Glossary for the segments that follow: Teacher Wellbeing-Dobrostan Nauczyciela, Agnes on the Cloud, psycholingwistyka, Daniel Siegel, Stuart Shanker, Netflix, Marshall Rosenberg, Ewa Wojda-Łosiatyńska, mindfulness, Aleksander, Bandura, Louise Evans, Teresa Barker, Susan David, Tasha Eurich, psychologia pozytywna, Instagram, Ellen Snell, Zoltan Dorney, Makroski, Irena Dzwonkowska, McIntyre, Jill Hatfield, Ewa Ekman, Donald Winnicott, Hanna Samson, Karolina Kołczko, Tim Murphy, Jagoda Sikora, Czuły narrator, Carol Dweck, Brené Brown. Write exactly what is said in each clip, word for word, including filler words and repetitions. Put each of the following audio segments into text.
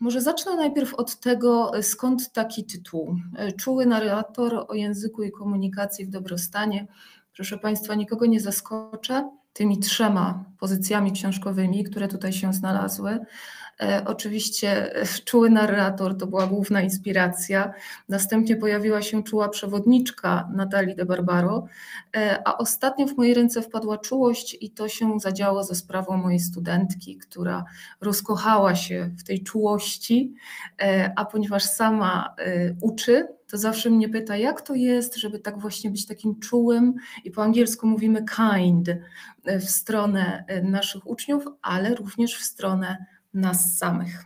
Może zacznę najpierw od tego, skąd taki tytuł. Czuły narrator o języku i komunikacji w dobrostanie. Proszę Państwa, nikogo nie zaskoczę tymi trzema pozycjami książkowymi, które tutaj się znalazły. E, oczywiście czuły narrator to była główna inspiracja. Następnie pojawiła się czuła przewodniczka Natalii de Barbaro, e, a ostatnio w moje ręce wpadła czułość i to się zadziało za sprawą mojej studentki, która rozkochała się w tej czułości, e, a ponieważ sama e, uczy, to zawsze mnie pyta, jak to jest, żeby tak właśnie być takim czułym i po angielsku mówimy kind w stronę naszych uczniów, ale również w stronę nas samych.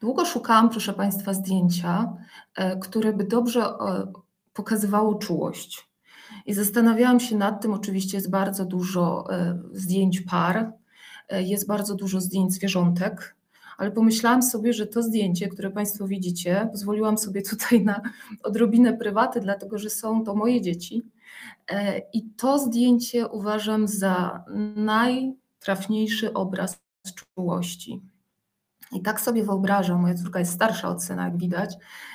Długo szukałam, proszę Państwa, zdjęcia, które by dobrze pokazywało czułość. I zastanawiałam się nad tym, oczywiście jest bardzo dużo zdjęć par, jest bardzo dużo zdjęć zwierzątek, ale pomyślałam sobie, że to zdjęcie, które Państwo widzicie, pozwoliłam sobie tutaj na odrobinę prywaty, dlatego że są to moje dzieci. I to zdjęcie uważam za najtrafniejszy obraz czułości. I tak sobie wyobrażam, moja córka jest starsza od syna, jak widać,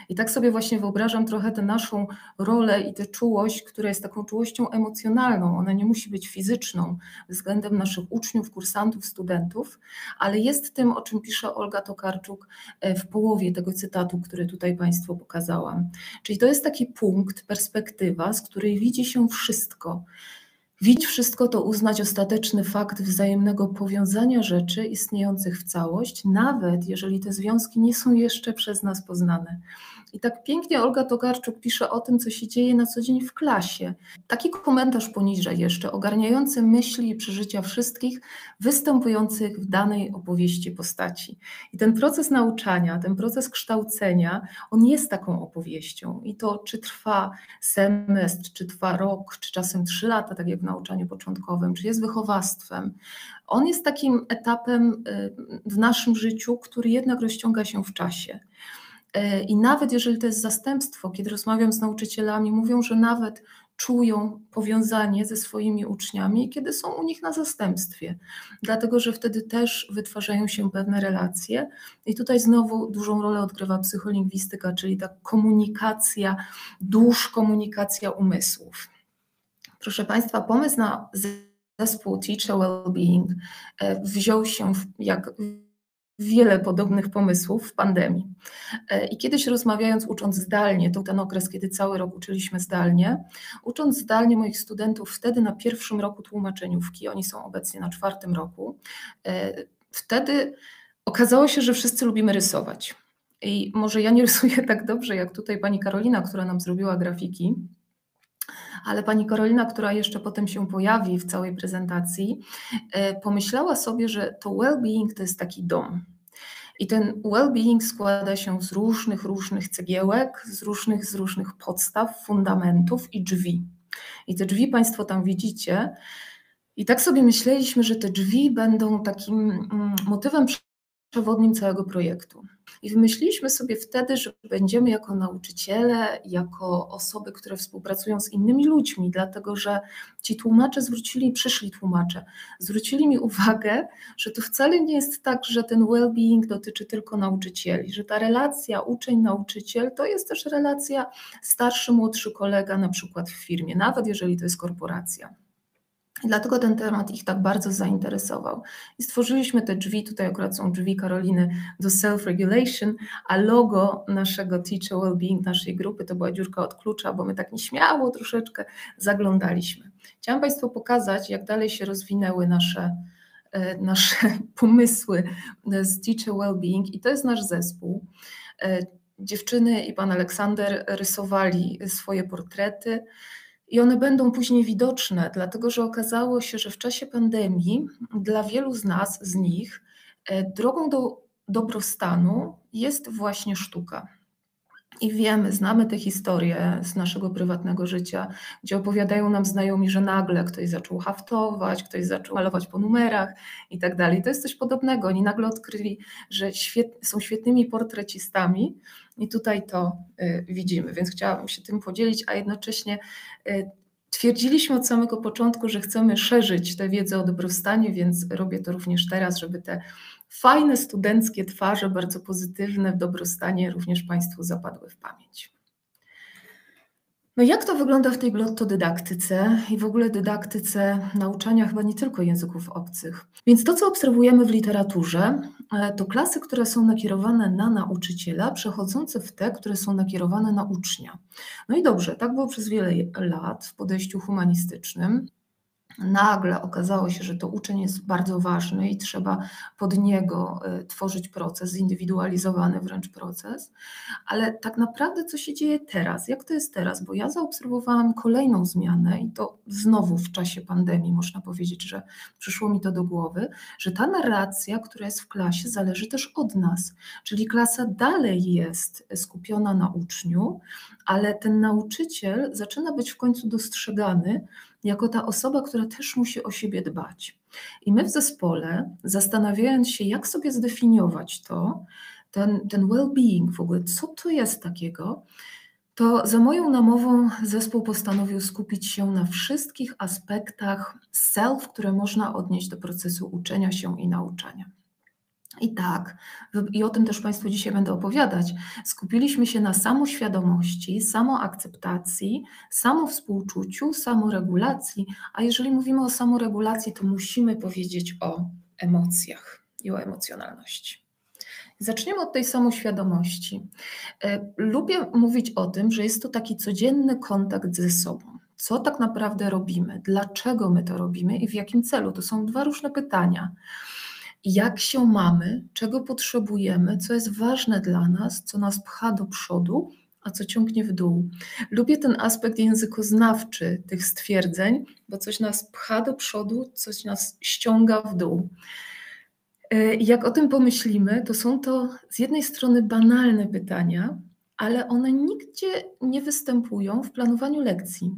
i tak sobie właśnie wyobrażam trochę tę naszą rolę i tę czułość, która jest taką czułością emocjonalną. Ona nie musi być fizyczną względem naszych uczniów, kursantów, studentów, ale jest tym, o czym pisze Olga Tokarczuk w połowie tego cytatu, który tutaj Państwu pokazałam. Czyli to jest taki punkt, perspektywa, z której widzi się wszystko. Widzi wszystko to uznać ostateczny fakt wzajemnego powiązania rzeczy istniejących w całość, nawet jeżeli te związki nie są jeszcze przez nas poznane. I tak pięknie Olga Tokarczuk pisze o tym, co się dzieje na co dzień w klasie. Taki komentarz poniżej jeszcze, ogarniający myśli i przeżycia wszystkich występujących w danej opowieści postaci. I ten proces nauczania, ten proces kształcenia, on jest taką opowieścią. I to czy trwa semestr, czy trwa rok, czy czasem trzy lata, tak jak w nauczaniu początkowym, czy jest wychowawstwem. On jest takim etapem w naszym życiu, który jednak rozciąga się w czasie. I nawet jeżeli to jest zastępstwo, kiedy rozmawiam z nauczycielami, mówią, że nawet czują powiązanie ze swoimi uczniami, kiedy są u nich na zastępstwie, dlatego że wtedy też wytwarzają się pewne relacje. I tutaj znowu dużą rolę odgrywa psycholingwistyka, czyli ta komunikacja dusz, komunikacja umysłów. Proszę Państwa, pomysł na zespół Teacher Wellbeing wziął się jak wiele podobnych pomysłów w pandemii. I kiedyś rozmawiając, ucząc zdalnie, to ten okres, kiedy cały rok uczyliśmy zdalnie, ucząc zdalnie moich studentów wtedy na pierwszym roku tłumaczeniówki, oni są obecnie na czwartym roku, wtedy okazało się, że wszyscy lubimy rysować. I może ja nie rysuję tak dobrze, jak tutaj pani Karolina, która nam zrobiła grafiki, ale pani Karolina, która jeszcze potem się pojawi w całej prezentacji, pomyślała sobie, że to well-being to jest taki dom. I ten well-being składa się z różnych, różnych cegiełek, z różnych, z różnych podstaw, fundamentów i drzwi. I te drzwi Państwo tam widzicie. I tak sobie myśleliśmy, że te drzwi będą takim motywem przewodnim całego projektu. I wymyśliliśmy sobie wtedy, że będziemy jako nauczyciele, jako osoby, które współpracują z innymi ludźmi, dlatego że ci tłumacze zwrócili, przyszli tłumacze, zwrócili mi uwagę, że to wcale nie jest tak, że ten well-being dotyczy tylko nauczycieli, że ta relacja uczeń-nauczyciel to jest też relacja starszy-młodszy kolega na przykład w firmie, nawet jeżeli to jest korporacja. I dlatego ten temat ich tak bardzo zainteresował. I stworzyliśmy te drzwi, tutaj akurat są drzwi Karoliny do self-regulation, a logo naszego Teacher Wellbeing, naszej grupy, to była dziurka od klucza, bo my tak nieśmiało troszeczkę zaglądaliśmy. Chciałam Państwu pokazać, jak dalej się rozwinęły nasze, nasze pomysły z Teacher Wellbeing i to jest nasz zespół. Dziewczyny i pan Aleksander rysowali swoje portrety, i one będą później widoczne, dlatego że okazało się, że w czasie pandemii dla wielu z nas, z nich, drogą do dobrostanu jest właśnie sztuka. I wiemy, znamy te historie z naszego prywatnego życia, gdzie opowiadają nam znajomi, że nagle ktoś zaczął haftować, ktoś zaczął malować po numerach i tak dalej. To jest coś podobnego. Oni nagle odkryli, że świet- są świetnymi portrecistami i tutaj to y, widzimy. Więc chciałabym się tym podzielić, a jednocześnie y, Twierdziliśmy od samego początku, że chcemy szerzyć tę wiedzę o dobrostaniu, więc robię to również teraz, żeby te fajne studenckie twarze, bardzo pozytywne w dobrostanie również Państwu zapadły w pamięć. No jak to wygląda w tej glottodydaktyce i w ogóle dydaktyce nauczania chyba nie tylko języków obcych? Więc to, co obserwujemy w literaturze, to klasy, które są nakierowane na nauczyciela, przechodzące w te, które są nakierowane na ucznia. No i dobrze, tak było przez wiele lat w podejściu humanistycznym. Nagle okazało się, że to uczeń jest bardzo ważny i trzeba pod niego tworzyć proces, zindywidualizowany wręcz proces, ale tak naprawdę co się dzieje teraz? Jak to jest teraz? Bo ja zaobserwowałam kolejną zmianę i to znowu w czasie pandemii można powiedzieć, że przyszło mi to do głowy, że ta narracja, która jest w klasie, zależy też od nas, czyli klasa dalej jest skupiona na uczniu, ale ten nauczyciel zaczyna być w końcu dostrzegany jako ta osoba, która też musi o siebie dbać. I my w zespole, zastanawiając się, jak sobie zdefiniować to, ten, ten well-being w ogóle, co to jest takiego, to za moją namową zespół postanowił skupić się na wszystkich aspektach self, które można odnieść do procesu uczenia się i nauczania. I tak, i o tym też Państwu dzisiaj będę opowiadać, skupiliśmy się na samoświadomości, samoakceptacji, samowspółczuciu, samoregulacji, a jeżeli mówimy o samoregulacji, to musimy powiedzieć o emocjach i o emocjonalności. Zaczniemy od tej samoświadomości. Lubię mówić o tym, że jest to taki codzienny kontakt ze sobą. Co tak naprawdę robimy, dlaczego my to robimy i w jakim celu? To są dwa różne pytania. Jak się mamy, czego potrzebujemy, co jest ważne dla nas, co nas pcha do przodu, a co ciągnie w dół. Lubię ten aspekt językoznawczy tych stwierdzeń, bo coś nas pcha do przodu, coś nas ściąga w dół. Jak o tym pomyślimy, to są to z jednej strony banalne pytania, ale one nigdzie nie występują w planowaniu lekcji.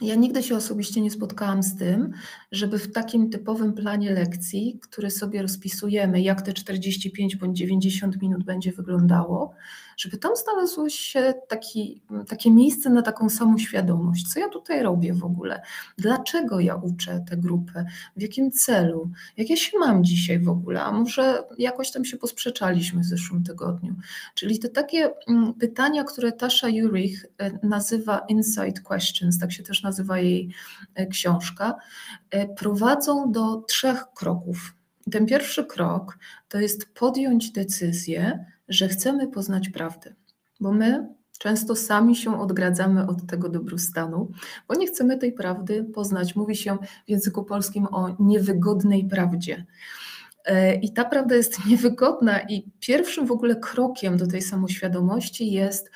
Ja nigdy się osobiście nie spotkałam z tym, żeby w takim typowym planie lekcji, który sobie rozpisujemy, jak te czterdzieści pięć bądź dziewięćdziesiąt minut będzie wyglądało, żeby tam znalazło się taki, takie miejsce na taką samoświadomość. Co ja tutaj robię w ogóle? Dlaczego ja uczę tę grupę? W jakim celu? Jak ja się mam dzisiaj w ogóle? A może jakoś tam się posprzeczaliśmy w zeszłym tygodniu? Czyli te takie pytania, które Tasha Eurich nazywa inside questions, tak się też nazywa jej książka, prowadzą do trzech kroków. Ten pierwszy krok to jest podjąć decyzję, że chcemy poznać prawdę, bo my często sami się odgradzamy od tego dobrostanu, bo nie chcemy tej prawdy poznać. Mówi się w języku polskim o niewygodnej prawdzie. I ta prawda jest niewygodna i pierwszym w ogóle krokiem do tej samoświadomości jest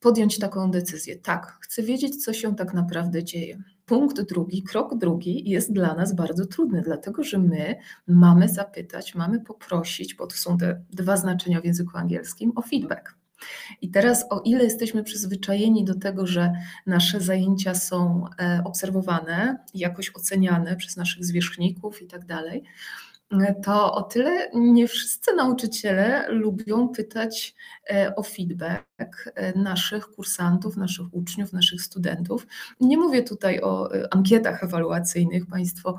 podjąć taką decyzję. Tak, chcę wiedzieć, co się tak naprawdę dzieje. Punkt drugi, krok drugi jest dla nas bardzo trudny, dlatego że my mamy zapytać, mamy poprosić, bo to są te dwa znaczenia w języku angielskim, o feedback. I teraz o ile jesteśmy przyzwyczajeni do tego, że nasze zajęcia są obserwowane, jakoś oceniane przez naszych zwierzchników i tak dalej, to o tyle nie wszyscy nauczyciele lubią pytać o feedback naszych kursantów, naszych uczniów, naszych studentów. Nie mówię tutaj o ankietach ewaluacyjnych, Państwo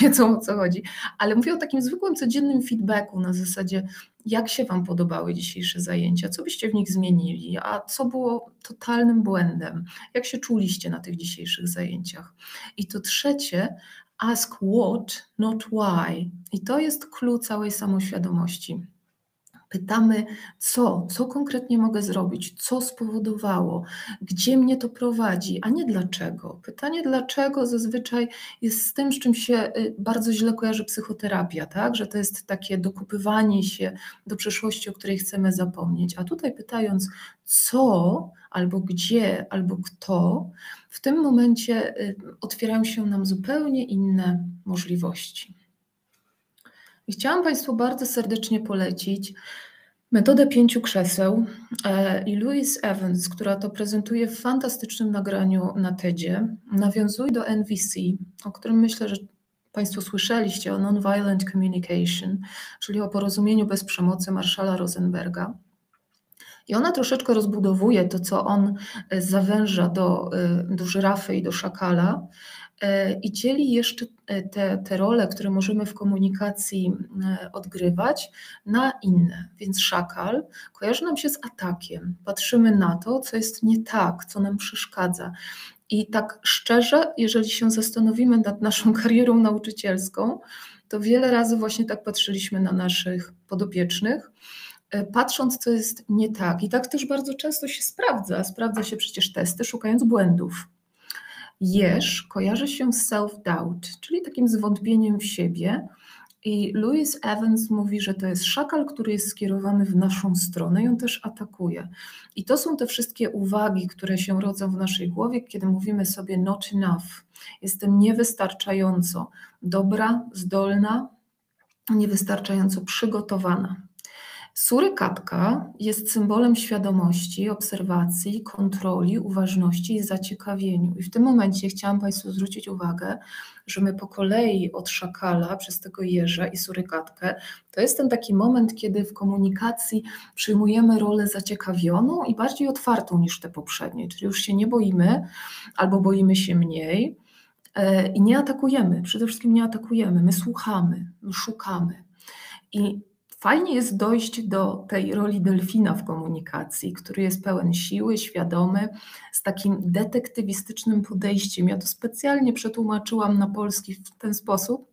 wiedzą o co chodzi, ale mówię o takim zwykłym, codziennym feedbacku na zasadzie jak się Wam podobały dzisiejsze zajęcia, co byście w nich zmienili, a co było totalnym błędem, jak się czuliście na tych dzisiejszych zajęciach. I to trzecie, ask what, not why. I to jest klucz całej samoświadomości. Pytamy co, co konkretnie mogę zrobić, co spowodowało, gdzie mnie to prowadzi, a nie dlaczego. Pytanie dlaczego zazwyczaj jest z tym, z czym się bardzo źle kojarzy psychoterapia, tak? Że to jest takie dokupywanie się do przeszłości, o której chcemy zapomnieć. A tutaj pytając co, albo gdzie, albo kto, w tym momencie otwierają się nam zupełnie inne możliwości. I chciałam Państwu bardzo serdecznie polecić metodę pięciu krzeseł i Louise Evans, która to prezentuje w fantastycznym nagraniu na TEDzie, nawiązuje do N V C, o którym myślę, że Państwo słyszeliście, o Nonviolent Communication, czyli o porozumieniu bez przemocy Marshalla Rosenberga. I ona troszeczkę rozbudowuje to, co on zawęża do, do żyrafy i do szakala i dzieli jeszcze te, te role, które możemy w komunikacji odgrywać, na inne. Więc szakal kojarzy nam się z atakiem. Patrzymy na to, co jest nie tak, co nam przeszkadza. I tak szczerze, jeżeli się zastanowimy nad naszą karierą nauczycielską, to wiele razy właśnie tak patrzyliśmy na naszych podopiecznych, patrząc, co jest nie tak. I tak też bardzo często się sprawdza. Sprawdza się przecież testy, szukając błędów. Jeż kojarzy się z self-doubt, czyli takim zwątpieniem w siebie. I Louise Evans mówi, że to jest szakal, który jest skierowany w naszą stronę i on też atakuje. I to są te wszystkie uwagi, które się rodzą w naszej głowie, kiedy mówimy sobie not enough. Jestem niewystarczająco dobra, zdolna, niewystarczająco przygotowana. Surykatka jest symbolem świadomości, obserwacji, kontroli, uważności i zaciekawieniu. I w tym momencie chciałam Państwu zwrócić uwagę, że my po kolei od szakala przez tego jeża i surykatkę, to jest ten taki moment, kiedy w komunikacji przyjmujemy rolę zaciekawioną i bardziej otwartą niż te poprzednie. Czyli już się nie boimy albo boimy się mniej i nie atakujemy. Przede wszystkim nie atakujemy, my słuchamy, my szukamy. I fajnie jest dojść do tej roli delfina w komunikacji, który jest pełen siły, świadomy, z takim detektywistycznym podejściem. Ja to specjalnie przetłumaczyłam na polski w ten sposób.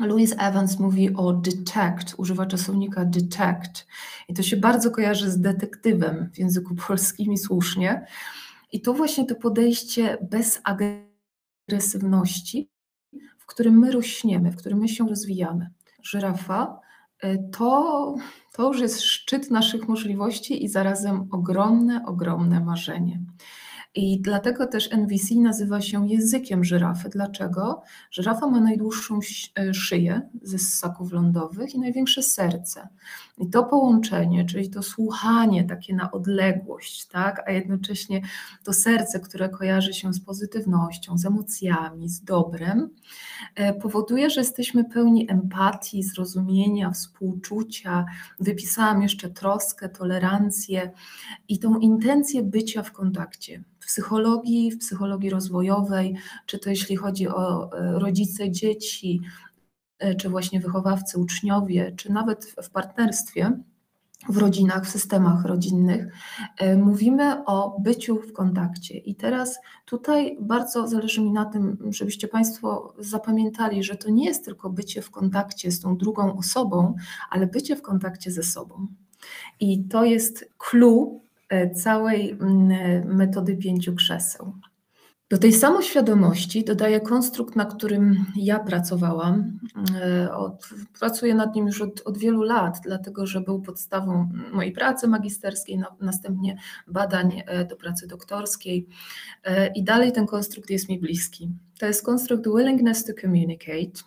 Louise Evans mówi o detect, używa czasownika detect. I to się bardzo kojarzy z detektywem w języku polskim i słusznie. I to właśnie to podejście bez agresywności, w którym my rośniemy, w którym my się rozwijamy. Żyrafa. To, to już jest szczyt naszych możliwości i zarazem ogromne, ogromne marzenie. I dlatego też N V C nazywa się językiem żyrafy. Dlaczego? Żyrafa ma najdłuższą szyję ze ssaków lądowych i największe serce. I to połączenie, czyli to słuchanie takie na odległość, tak? A jednocześnie to serce, które kojarzy się z pozytywnością, z emocjami, z dobrem, powoduje, że jesteśmy pełni empatii, zrozumienia, współczucia. Wypisałam jeszcze troskę, tolerancję i tą intencję bycia w kontakcie. W psychologii, w psychologii rozwojowej, czy to jeśli chodzi o rodzice, dzieci, czy właśnie wychowawcy, uczniowie, czy nawet w partnerstwie, w rodzinach, w systemach rodzinnych, mówimy o byciu w kontakcie. I teraz tutaj bardzo zależy mi na tym, żebyście Państwo zapamiętali, że to nie jest tylko bycie w kontakcie z tą drugą osobą, ale bycie w kontakcie ze sobą. I to jest clue całej metody pięciu krzeseł. Do tej samoświadomości dodaję konstrukt, na którym ja pracowałam. Od, pracuję nad nim już od, od wielu lat, dlatego że był podstawą mojej pracy magisterskiej, na, następnie badań do pracy doktorskiej i dalej ten konstrukt jest mi bliski. To jest konstrukt willingness to communicate.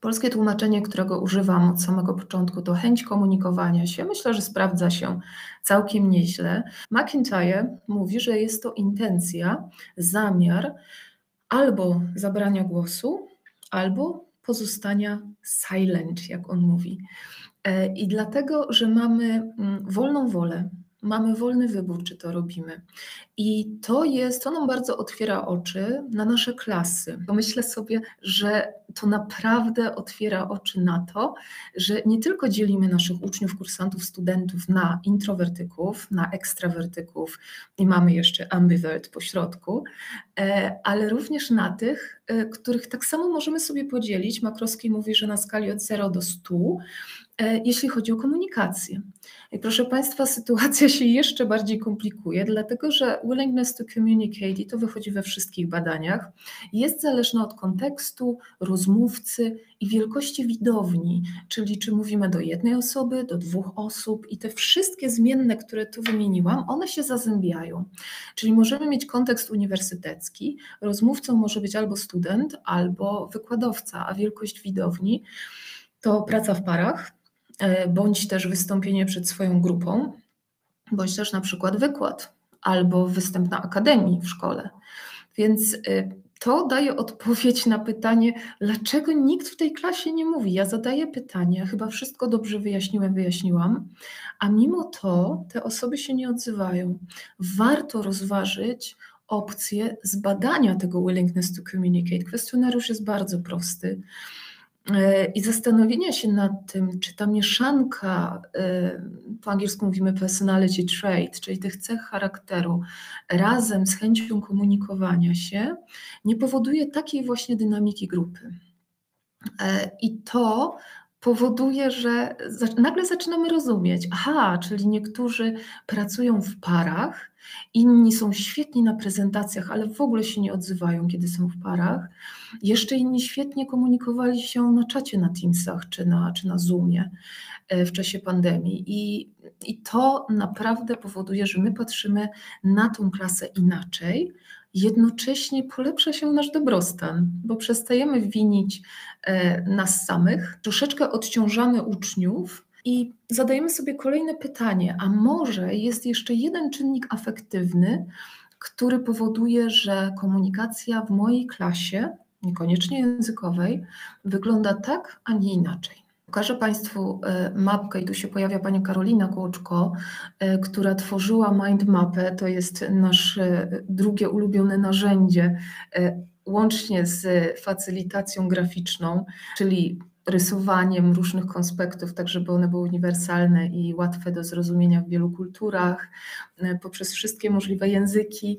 Polskie tłumaczenie, którego używam od samego początku, to chęć komunikowania się. Myślę, że sprawdza się całkiem nieźle. McIntyre mówi, że jest to intencja, zamiar albo zabrania głosu, albo pozostania silent, jak on mówi. I dlatego, że mamy wolną wolę, mamy wolny wybór, czy to robimy. I to jest, to nam bardzo otwiera oczy na nasze klasy. Bo myślę sobie, że to naprawdę otwiera oczy na to, że nie tylko dzielimy naszych uczniów, kursantów, studentów na introwertyków, na ekstrawertyków i mamy jeszcze ambivert po środku, ale również na tych, których tak samo możemy sobie podzielić. Makroski mówi, że na skali od zera do stu, jeśli chodzi o komunikację. I proszę Państwa, sytuacja się jeszcze bardziej komplikuje, dlatego że willingness to communicate, i to wychodzi we wszystkich badaniach, jest zależna od kontekstu, rozmówcy i wielkości widowni, czyli czy mówimy do jednej osoby, do dwóch osób i te wszystkie zmienne, które tu wymieniłam, one się zazębiają. Czyli możemy mieć kontekst uniwersytecki, rozmówcą może być albo student, albo wykładowca, a wielkość widowni to praca w parach, bądź też wystąpienie przed swoją grupą, bądź też na przykład wykład albo występ na akademii w szkole. Więc to daje odpowiedź na pytanie, dlaczego nikt w tej klasie nie mówi. Ja zadaję pytania, chyba wszystko dobrze wyjaśniłem, wyjaśniłam, a mimo to te osoby się nie odzywają. Warto rozważyć opcję zbadania tego willingness to communicate. Kwestionariusz jest bardzo prosty i zastanowienia się nad tym, czy ta mieszanka, po angielsku mówimy personality trait, czyli tych cech charakteru, razem z chęcią komunikowania się, nie powoduje takiej właśnie dynamiki grupy. I to powoduje, że nagle zaczynamy rozumieć, aha, czyli niektórzy pracują w parach, inni są świetni na prezentacjach, ale w ogóle się nie odzywają, kiedy są w parach. Jeszcze inni świetnie komunikowali się na czacie na Teamsach czy na, czy na Zoomie w czasie pandemii. I, i to naprawdę powoduje, że my patrzymy na tą klasę inaczej. Jednocześnie polepsza się nasz dobrostan, bo przestajemy winić nas samych, troszeczkę odciążamy uczniów i zadajemy sobie kolejne pytanie, a może jest jeszcze jeden czynnik afektywny, który powoduje, że komunikacja w mojej klasie, niekoniecznie językowej, wygląda tak, a nie inaczej. Pokażę Państwu mapkę i tu się pojawia Pani Karolina Kołczko, która tworzyła mind mapę. To jest nasze drugie ulubione narzędzie, łącznie z facylitacją graficzną, czyli rysowaniem różnych konspektów, tak żeby one były uniwersalne i łatwe do zrozumienia w wielu kulturach, poprzez wszystkie możliwe języki.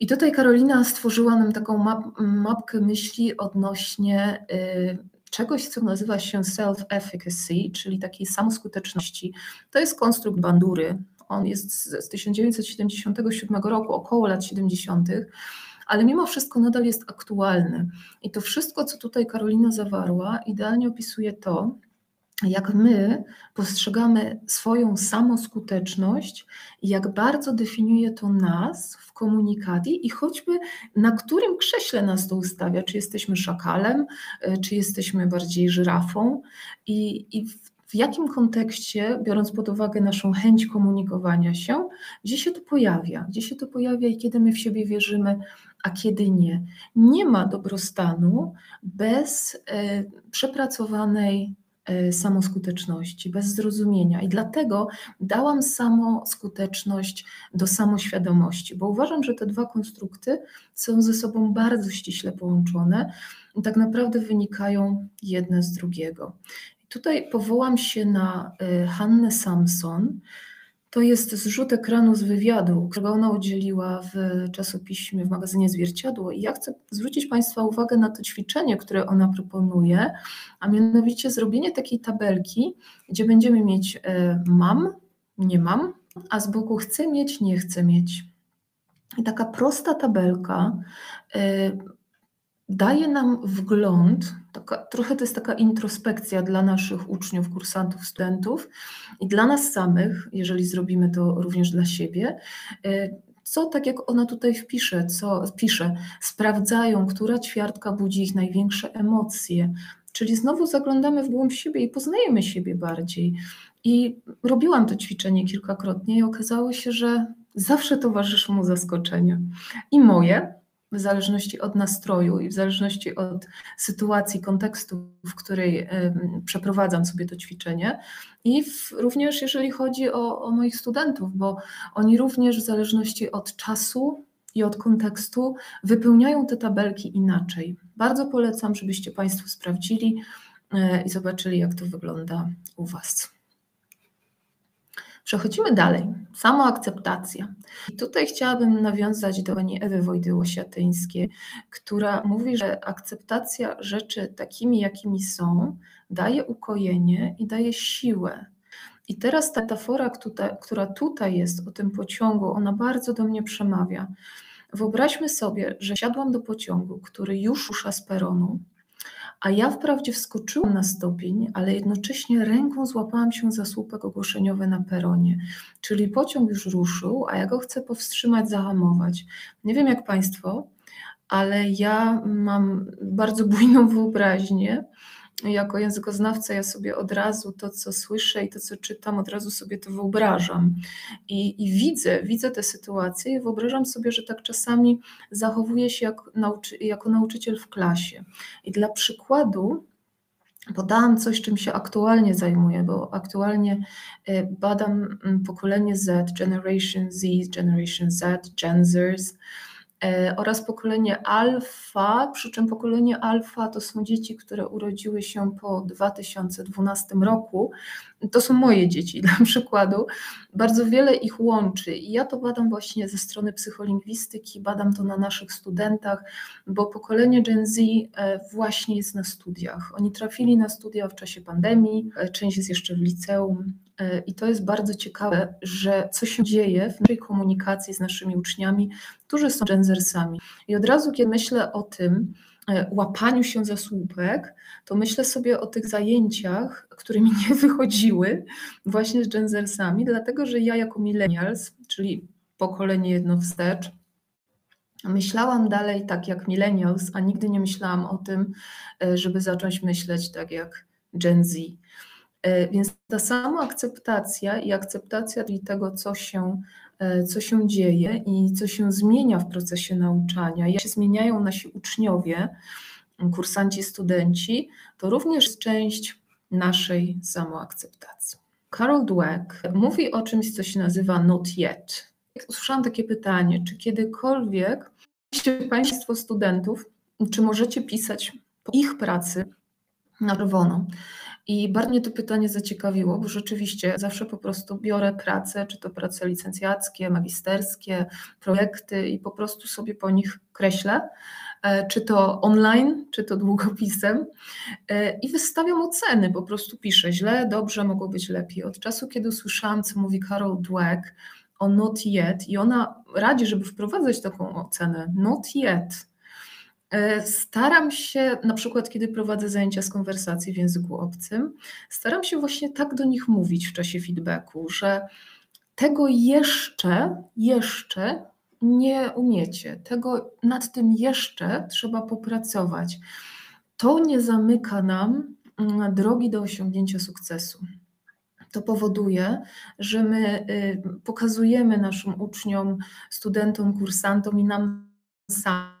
I tutaj Karolina stworzyła nam taką map- mapkę myśli odnośnie yy, czegoś, co nazywa się self-efficacy, czyli takiej samoskuteczności. To jest konstrukt Bandury. On jest z tysiąc dziewięćset siedemdziesiątego siódmego roku, około lat siedemdziesiątych, ale mimo wszystko nadal jest aktualny. I to wszystko, co tutaj Karolina zawarła, idealnie opisuje to, jak my postrzegamy swoją samoskuteczność i jak bardzo definiuje to nas w komunikacji i choćby na którym krześle nas to ustawia, czy jesteśmy szakalem, czy jesteśmy bardziej żyrafą i, i w jakim kontekście, biorąc pod uwagę naszą chęć komunikowania się, gdzie się to pojawia, gdzie się to pojawia i kiedy my w siebie wierzymy, a kiedy nie. Nie ma dobrostanu bez e, przepracowanej samoskuteczności, bez zrozumienia i dlatego dałam samoskuteczność do samoświadomości, bo uważam, że te dwa konstrukty są ze sobą bardzo ściśle połączone i tak naprawdę wynikają jedne z drugiego. Tutaj powołam się na Hannę Samson. To jest zrzut ekranu z wywiadu, którego ona udzieliła w czasopiśmie, w magazynie Zwierciadło i ja chcę zwrócić Państwa uwagę na to ćwiczenie, które ona proponuje, a mianowicie zrobienie takiej tabelki, gdzie będziemy mieć mam, nie mam, a z boku chcę mieć, nie chcę mieć. I taka prosta tabelka daje nam wgląd, taka, trochę to jest taka introspekcja dla naszych uczniów, kursantów, studentów i dla nas samych, jeżeli zrobimy to również dla siebie, co tak jak ona tutaj wpisze, co pisze, sprawdzają, która ćwiartka budzi ich największe emocje, czyli znowu zaglądamy w głąb siebie i poznajemy siebie bardziej. I robiłam to ćwiczenie kilkakrotnie i okazało się, że zawsze towarzyszy mu zaskoczenie i moje, w zależności od nastroju i w zależności od sytuacji, kontekstu, w której y, przeprowadzam sobie to ćwiczenie i w, również jeżeli chodzi o, o moich studentów, bo oni również w zależności od czasu i od kontekstu wypełniają te tabelki inaczej. Bardzo polecam, żebyście Państwo sprawdzili y, i zobaczyli, jak to wygląda u Was. Przechodzimy dalej. Samoakceptacja. I tutaj chciałabym nawiązać do pani Ewy Wojdy-Łosiatyńskiej, która mówi, że akceptacja rzeczy takimi, jakimi są, daje ukojenie i daje siłę. I teraz ta metafora, która tutaj jest o tym pociągu, ona bardzo do mnie przemawia. Wyobraźmy sobie, że siadłam do pociągu, który już rusza z peronu, a ja wprawdzie wskoczyłam na stopień, ale jednocześnie ręką złapałam się za słupek ogłoszeniowy na peronie. Czyli pociąg już ruszył, a ja go chcę powstrzymać, zahamować. Nie wiem jak Państwo, ale ja mam bardzo bujną wyobraźnię jako językoznawca ja sobie od razu to, co słyszę i to, co czytam, od razu sobie to wyobrażam. I, i widzę, widzę tę sytuację i wyobrażam sobie, że tak czasami zachowuję się jak nauczy- jako nauczyciel w klasie. I dla przykładu podałam coś, czym się aktualnie zajmuję, bo aktualnie badam pokolenie Z, Generation Z, Generation Z, Gen Zers, oraz pokolenie alfa, przy czym pokolenie alfa to są dzieci, które urodziły się po dwa tysiące dwunastym roku. To są moje dzieci dla przykładu. Bardzo wiele ich łączy i ja to badam właśnie ze strony psycholingwistyki, badam to na naszych studentach, bo pokolenie Gen Z właśnie jest na studiach. Oni trafili na studia w czasie pandemii, część jest jeszcze w liceum. I to jest bardzo ciekawe, że co się dzieje w naszej komunikacji z naszymi uczniami, którzy są Gen Zersami. I od razu, kiedy myślę o tym łapaniu się za słupek, to myślę sobie o tych zajęciach, którymi nie wychodziły właśnie z Gen Zersami, dlatego że ja jako millennials, czyli pokolenie jedno wstecz, myślałam dalej tak jak millennials, a nigdy nie myślałam o tym, żeby zacząć myśleć tak jak Gen Z. Więc ta sama akceptacja i akceptacja tego, co się, co się dzieje i co się zmienia w procesie nauczania, jak się zmieniają nasi uczniowie, kursanci, studenci, to również jest część naszej samoakceptacji. Carol Dweck mówi o czymś, co się nazywa not yet. Usłyszałam takie pytanie, czy kiedykolwiek macie Państwo studentów, czy możecie pisać po ich pracy na czerwono? I bardzo mnie to pytanie zaciekawiło, bo rzeczywiście zawsze po prostu biorę pracę, czy to prace licencjackie, magisterskie, projekty i po prostu sobie po nich kreślę, czy to online, czy to długopisem i wystawiam oceny, po prostu piszę źle, dobrze, mogło być lepiej. Od czasu, kiedy usłyszałam, co mówi Carol Dweck o not yet i ona radzi, żeby wprowadzać taką ocenę, not yet. Staram się, na przykład kiedy prowadzę zajęcia z konwersacji w języku obcym, staram się właśnie tak do nich mówić w czasie feedbacku, że tego jeszcze, jeszcze nie umiecie, tego nad tym jeszcze trzeba popracować. To nie zamyka nam drogi do osiągnięcia sukcesu. To powoduje, że my pokazujemy naszym uczniom, studentom, kursantom i nam samym,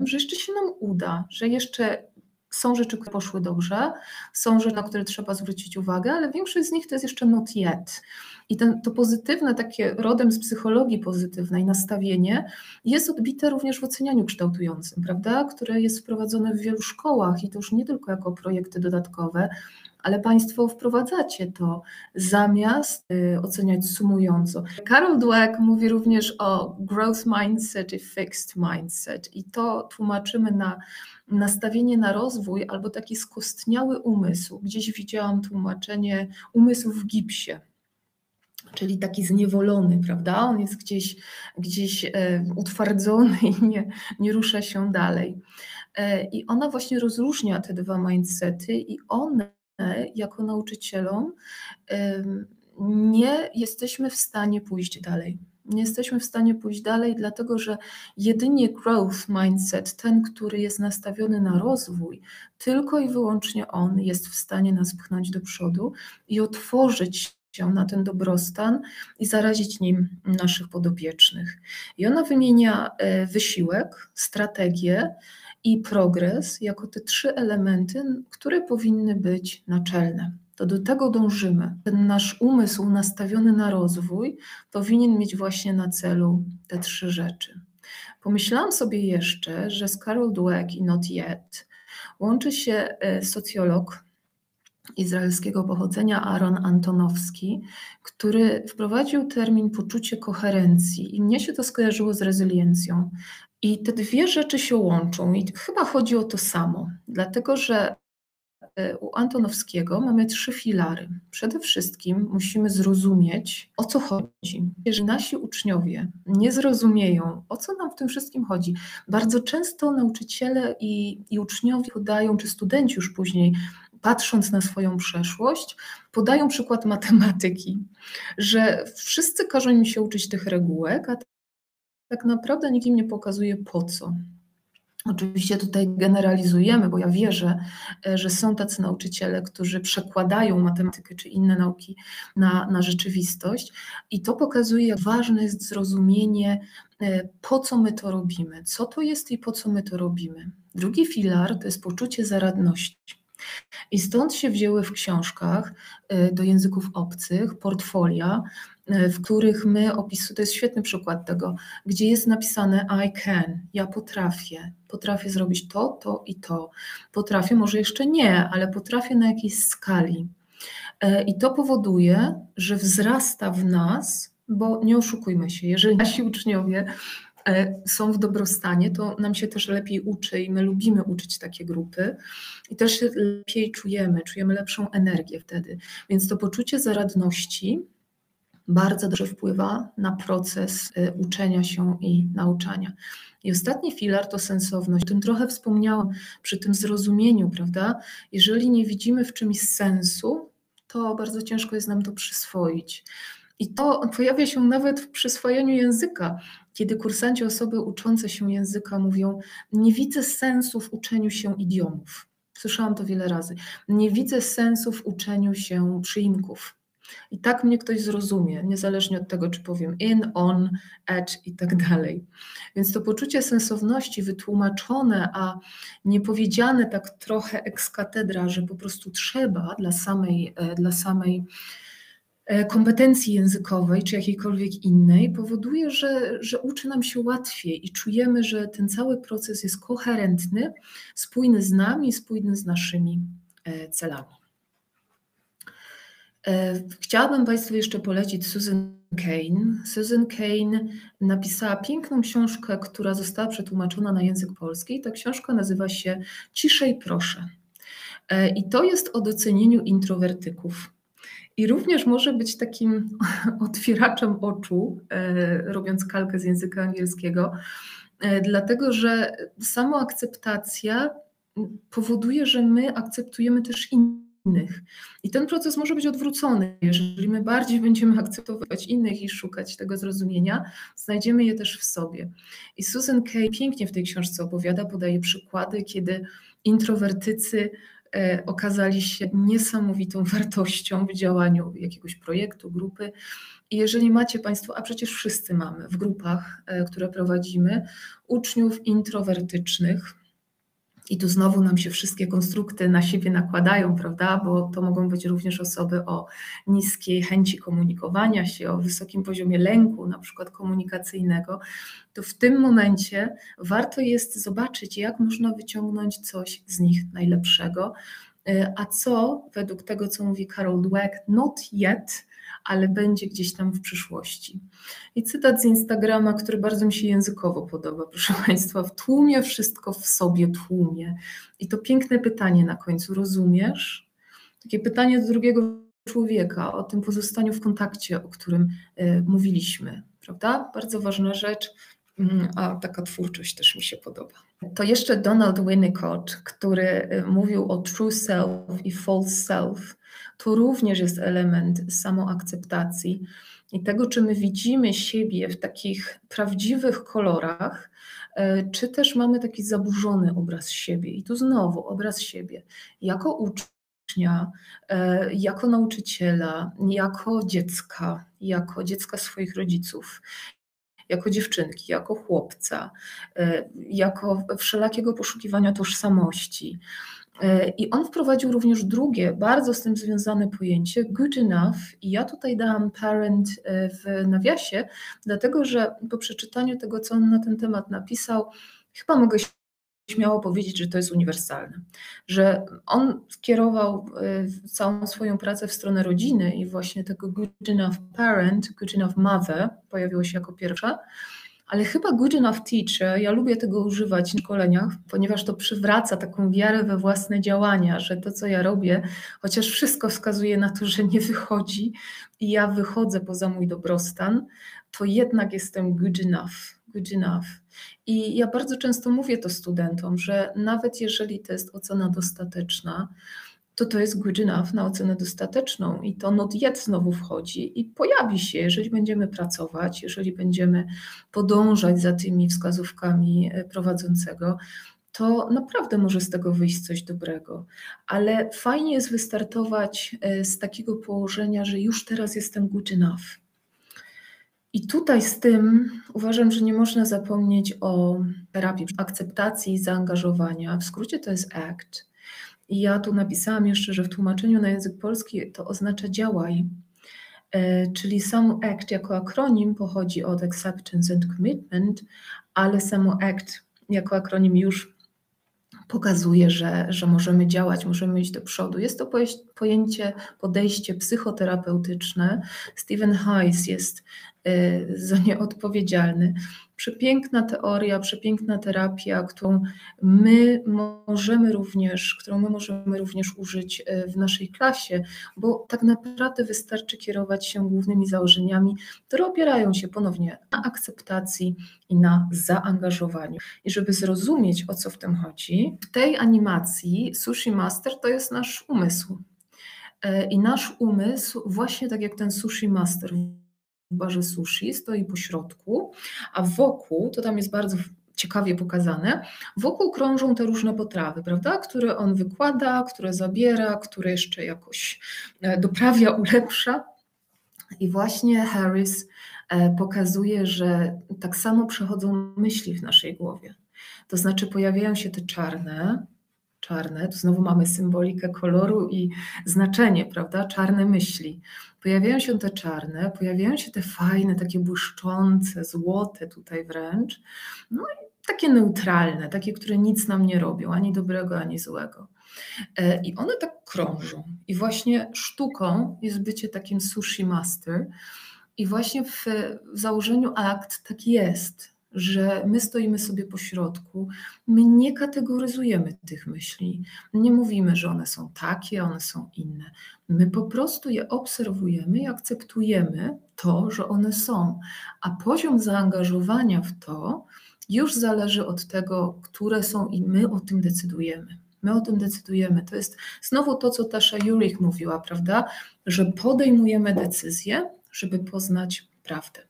że jeszcze się nam uda, że jeszcze są rzeczy, które poszły dobrze, są rzeczy, na które trzeba zwrócić uwagę, ale większość z nich to jest jeszcze not yet. I ten, to pozytywne, takie rodem z psychologii pozytywnej nastawienie jest odbite również w ocenianiu kształtującym, prawda? Które jest wprowadzone w wielu szkołach i to już nie tylko jako projekty dodatkowe, ale Państwo wprowadzacie to zamiast y, oceniać sumująco. Carol Dweck mówi również o growth mindset i fixed mindset i to tłumaczymy na nastawienie na rozwój albo taki skostniały umysł. Gdzieś widziałam tłumaczenie umysł w gipsie, czyli taki zniewolony, prawda? On jest gdzieś, gdzieś y, utwardzony i nie, nie rusza się dalej. Y, I ona właśnie rozróżnia te dwa mindsety i one jako nauczycielom nie jesteśmy w stanie pójść dalej. Nie jesteśmy w stanie pójść dalej, dlatego że jedynie growth mindset, ten, który jest nastawiony na rozwój, tylko i wyłącznie on jest w stanie nas pchnąć do przodu i otworzyć się na ten dobrostan i zarazić nim naszych podopiecznych. I ona wymienia wysiłek, strategię i progres jako te trzy elementy, które powinny być naczelne. To do tego dążymy. Ten nasz umysł nastawiony na rozwój powinien mieć właśnie na celu te trzy rzeczy. Pomyślałam sobie jeszcze, że z Carol Dweck i not yet łączy się socjolog izraelskiego pochodzenia Aaron Antonowski, który wprowadził termin poczucie koherencji i mnie się to skojarzyło z rezyliencją. I te dwie rzeczy się łączą i chyba chodzi o to samo, dlatego że u Antonowskiego mamy trzy filary. Przede wszystkim musimy zrozumieć, o co chodzi. Jeżeli nasi uczniowie nie zrozumieją, o co nam w tym wszystkim chodzi, bardzo często nauczyciele i, i uczniowie podają, czy studenci już później, patrząc na swoją przeszłość, podają przykład matematyki, że wszyscy każą im się uczyć tych regułek, a tak naprawdę nikt im nie pokazuje po co. Oczywiście tutaj generalizujemy, bo ja wierzę, że są tacy nauczyciele, którzy przekładają matematykę czy inne nauki na, na rzeczywistość i to pokazuje, jak ważne jest zrozumienie, po co my to robimy, co to jest i po co my to robimy. Drugi filar to jest poczucie zaradności. I stąd się wzięły w książkach do języków obcych portfolia, w których my opisujemy, to jest świetny przykład tego, gdzie jest napisane I can, ja potrafię, potrafię zrobić to, to i to, potrafię, może jeszcze nie, ale potrafię na jakiejś skali. I to powoduje, że wzrasta w nas, bo nie oszukujmy się, jeżeli nasi uczniowie są w dobrostanie, to nam się też lepiej uczy i my lubimy uczyć takie grupy i też się lepiej czujemy, czujemy lepszą energię wtedy. Więc to poczucie zaradności bardzo dobrze wpływa na proces uczenia się i nauczania. I ostatni filar to sensowność. O tym trochę wspomniałam przy tym zrozumieniu, prawda? Jeżeli nie widzimy w czymś sensu, to bardzo ciężko jest nam to przyswoić. I to pojawia się nawet w przyswajaniu języka, kiedy kursanci, osoby uczące się języka mówią: nie widzę sensu w uczeniu się idiomów. Słyszałam to wiele razy. Nie widzę sensu w uczeniu się przyimków. I tak mnie ktoś zrozumie, niezależnie od tego, czy powiem in, on, at i tak dalej. Więc to poczucie sensowności wytłumaczone, a nie powiedziane tak trochę ex cathedra, że po prostu trzeba dla samej, dla samej kompetencji językowej czy jakiejkolwiek innej, powoduje, że, że uczy nam się łatwiej i czujemy, że ten cały proces jest koherentny, spójny z nami, spójny z naszymi celami. Chciałabym Państwu jeszcze polecić Susan Cain. Susan Cain napisała piękną książkę, która została przetłumaczona na język polski. Ta książka nazywa się Ciszej proszę. I to jest o docenieniu introwertyków. I również może być takim otwieraczem oczu, robiąc kalkę z języka angielskiego, dlatego że samoakceptacja powoduje, że my akceptujemy też innych. I ten proces może być odwrócony. Jeżeli my bardziej będziemy akceptować innych i szukać tego zrozumienia, znajdziemy je też w sobie. I Susan Cain pięknie w tej książce opowiada, podaje przykłady, kiedy introwertycy okazali się niesamowitą wartością w działaniu jakiegoś projektu, grupy. I jeżeli macie Państwo, a przecież wszyscy mamy w grupach, które prowadzimy, uczniów introwertycznych, i tu znowu nam się wszystkie konstrukty na siebie nakładają, prawda? Bo to mogą być również osoby o niskiej chęci komunikowania się, o wysokim poziomie lęku, na przykład komunikacyjnego, to w tym momencie warto jest zobaczyć, jak można wyciągnąć coś z nich najlepszego, a co według tego, co mówi Carol Dweck, not yet, ale będzie gdzieś tam w przyszłości. I cytat z Instagrama, który bardzo mi się językowo podoba, proszę Państwa: w tłumie wszystko w sobie tłumie. I to piękne pytanie na końcu, rozumiesz? Takie pytanie do drugiego człowieka, o tym pozostaniu w kontakcie, o którym y, mówiliśmy, prawda? Bardzo ważna rzecz, a taka twórczość też mi się podoba. To jeszcze Donald Winnicott, który mówił o true self i false self. To również jest element samoakceptacji i tego, czy my widzimy siebie w takich prawdziwych kolorach, czy też mamy taki zaburzony obraz siebie. I tu znowu obraz siebie jako ucznia, jako nauczyciela, jako dziecka, jako dziecka swoich rodziców, jako dziewczynki, jako chłopca, jako wszelakiego poszukiwania tożsamości. I on wprowadził również drugie, bardzo z tym związane pojęcie, good enough. I ja tutaj dałam parent w nawiasie, dlatego że po przeczytaniu tego, co on na ten temat napisał, chyba mogę śmiało powiedzieć, że to jest uniwersalne. Że on skierował całą swoją pracę w stronę rodziny i właśnie tego good enough parent, good enough mother pojawiło się jako pierwsza. Ale chyba good enough teacher, ja lubię tego używać w szkoleniach, ponieważ to przywraca taką wiarę we własne działania, że to, co ja robię, chociaż wszystko wskazuje na to, że nie wychodzi i ja wychodzę poza mój dobrostan, to jednak jestem good enough, good enough. I ja bardzo często mówię to studentom, że nawet jeżeli to jest ocena dostateczna, to to jest good enough na ocenę dostateczną i to not yet znowu wchodzi i pojawi się, jeżeli będziemy pracować, jeżeli będziemy podążać za tymi wskazówkami prowadzącego, to naprawdę może z tego wyjść coś dobrego. Ale fajnie jest wystartować z takiego położenia, że już teraz jestem good enough. I tutaj z tym uważam, że nie można zapomnieć o terapii akceptacji i zaangażowania. W skrócie to jest ACT. I ja tu napisałam jeszcze, że w tłumaczeniu na język polski to oznacza działaj. Czyli samo ACT jako akronim pochodzi od Acceptance and Commitment, ale samo ACT jako akronim już pokazuje, że, że możemy działać, możemy iść do przodu. Jest to pojęcie, podejście psychoterapeutyczne. Steven Hayes jest y, za nie odpowiedzialny. Przepiękna teoria, przepiękna terapia, którą my możemy również, którą my możemy również użyć w naszej klasie, bo tak naprawdę wystarczy kierować się głównymi założeniami, które opierają się ponownie na akceptacji i na zaangażowaniu. I żeby zrozumieć, o co w tym chodzi, w tej animacji Sushi Master to jest nasz umysł. I nasz umysł, właśnie tak jak ten Sushi Master w barze sushi, stoi po środku, a wokół, to tam jest bardzo ciekawie pokazane, wokół krążą te różne potrawy, prawda, które on wykłada, które zabiera, które jeszcze jakoś doprawia, ulepsza. I właśnie Harris pokazuje, że tak samo przechodzą myśli w naszej głowie. To znaczy pojawiają się te czarne, czarne, tu znowu mamy symbolikę koloru i znaczenie, prawda, czarne myśli. Pojawiają się te czarne, pojawiają się te fajne, takie błyszczące, złote tutaj wręcz, no i takie neutralne, takie, które nic nam nie robią, ani dobrego, ani złego. I one tak krążą. I właśnie sztuką jest bycie takim sushi master. I właśnie w, w założeniu ACT tak jest, że my stoimy sobie po środku, my nie kategoryzujemy tych myśli, nie mówimy, że one są takie, one są inne. My po prostu je obserwujemy i akceptujemy to, że one są, a poziom zaangażowania w to już zależy od tego, które są i my o tym decydujemy. My o tym decydujemy. To jest znowu to, co Tasha Eurich mówiła, prawda, że podejmujemy decyzję, żeby poznać prawdę.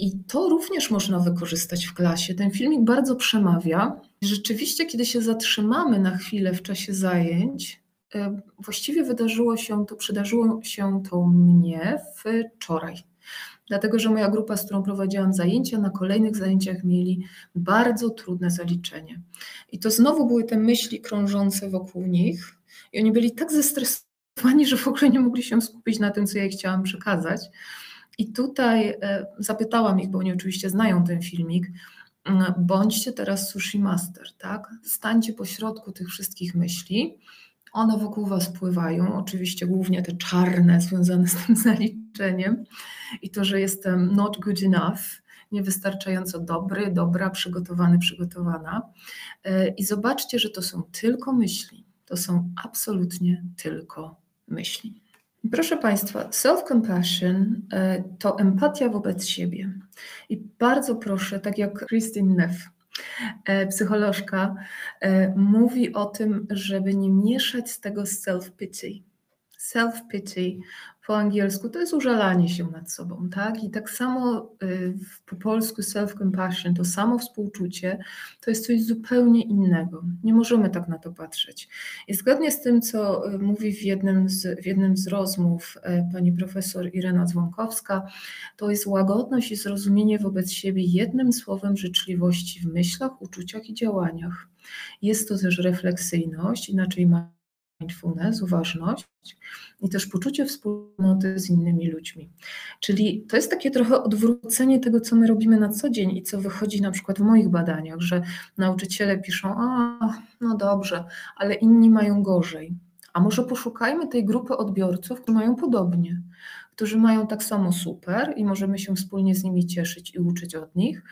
I to również można wykorzystać w klasie. Ten filmik bardzo przemawia. Rzeczywiście, kiedy się zatrzymamy na chwilę w czasie zajęć, właściwie wydarzyło się to, przydarzyło się to mnie wczoraj. Dlatego, że moja grupa, z którą prowadziłam zajęcia, na kolejnych zajęciach mieli bardzo trudne zaliczenie. I to znowu były te myśli krążące wokół nich i oni byli tak zestresowani, że w ogóle nie mogli się skupić na tym, co ja im chciałam przekazać. I tutaj e, zapytałam ich, bo oni oczywiście znają ten filmik, bądźcie teraz sushi master, tak? Stańcie pośrodku tych wszystkich myśli, one wokół was pływają, oczywiście głównie te czarne związane z tym zaliczeniem i to, że jestem not good enough, niewystarczająco dobry, dobra, przygotowany, przygotowana. E, I zobaczcie, że to są tylko myśli, to są absolutnie tylko myśli. Proszę Państwa, self-compassion to empatia wobec siebie. I bardzo proszę, tak jak Kristin Neff, psycholożka, mówi o tym, żeby nie mieszać z tego self-pity. Self-pity po angielsku to jest użalanie się nad sobą, tak? I tak samo po polsku self-compassion, to samo współczucie, to jest coś zupełnie innego. Nie możemy tak na to patrzeć. I zgodnie z tym, co mówi w jednym z, w jednym z rozmów pani profesor Irena Dzwonkowska, to jest łagodność i zrozumienie wobec siebie jednym słowem życzliwości w myślach, uczuciach i działaniach. Jest to też refleksyjność, inaczej ma mindfulness, uważność i też poczucie wspólnoty z innymi ludźmi. Czyli to jest takie trochę odwrócenie tego, co my robimy na co dzień i co wychodzi na przykład w moich badaniach, że nauczyciele piszą, a no dobrze, ale inni mają gorzej. A może poszukajmy tej grupy odbiorców, którzy mają podobnie, którzy mają tak samo super i możemy się wspólnie z nimi cieszyć i uczyć od nich.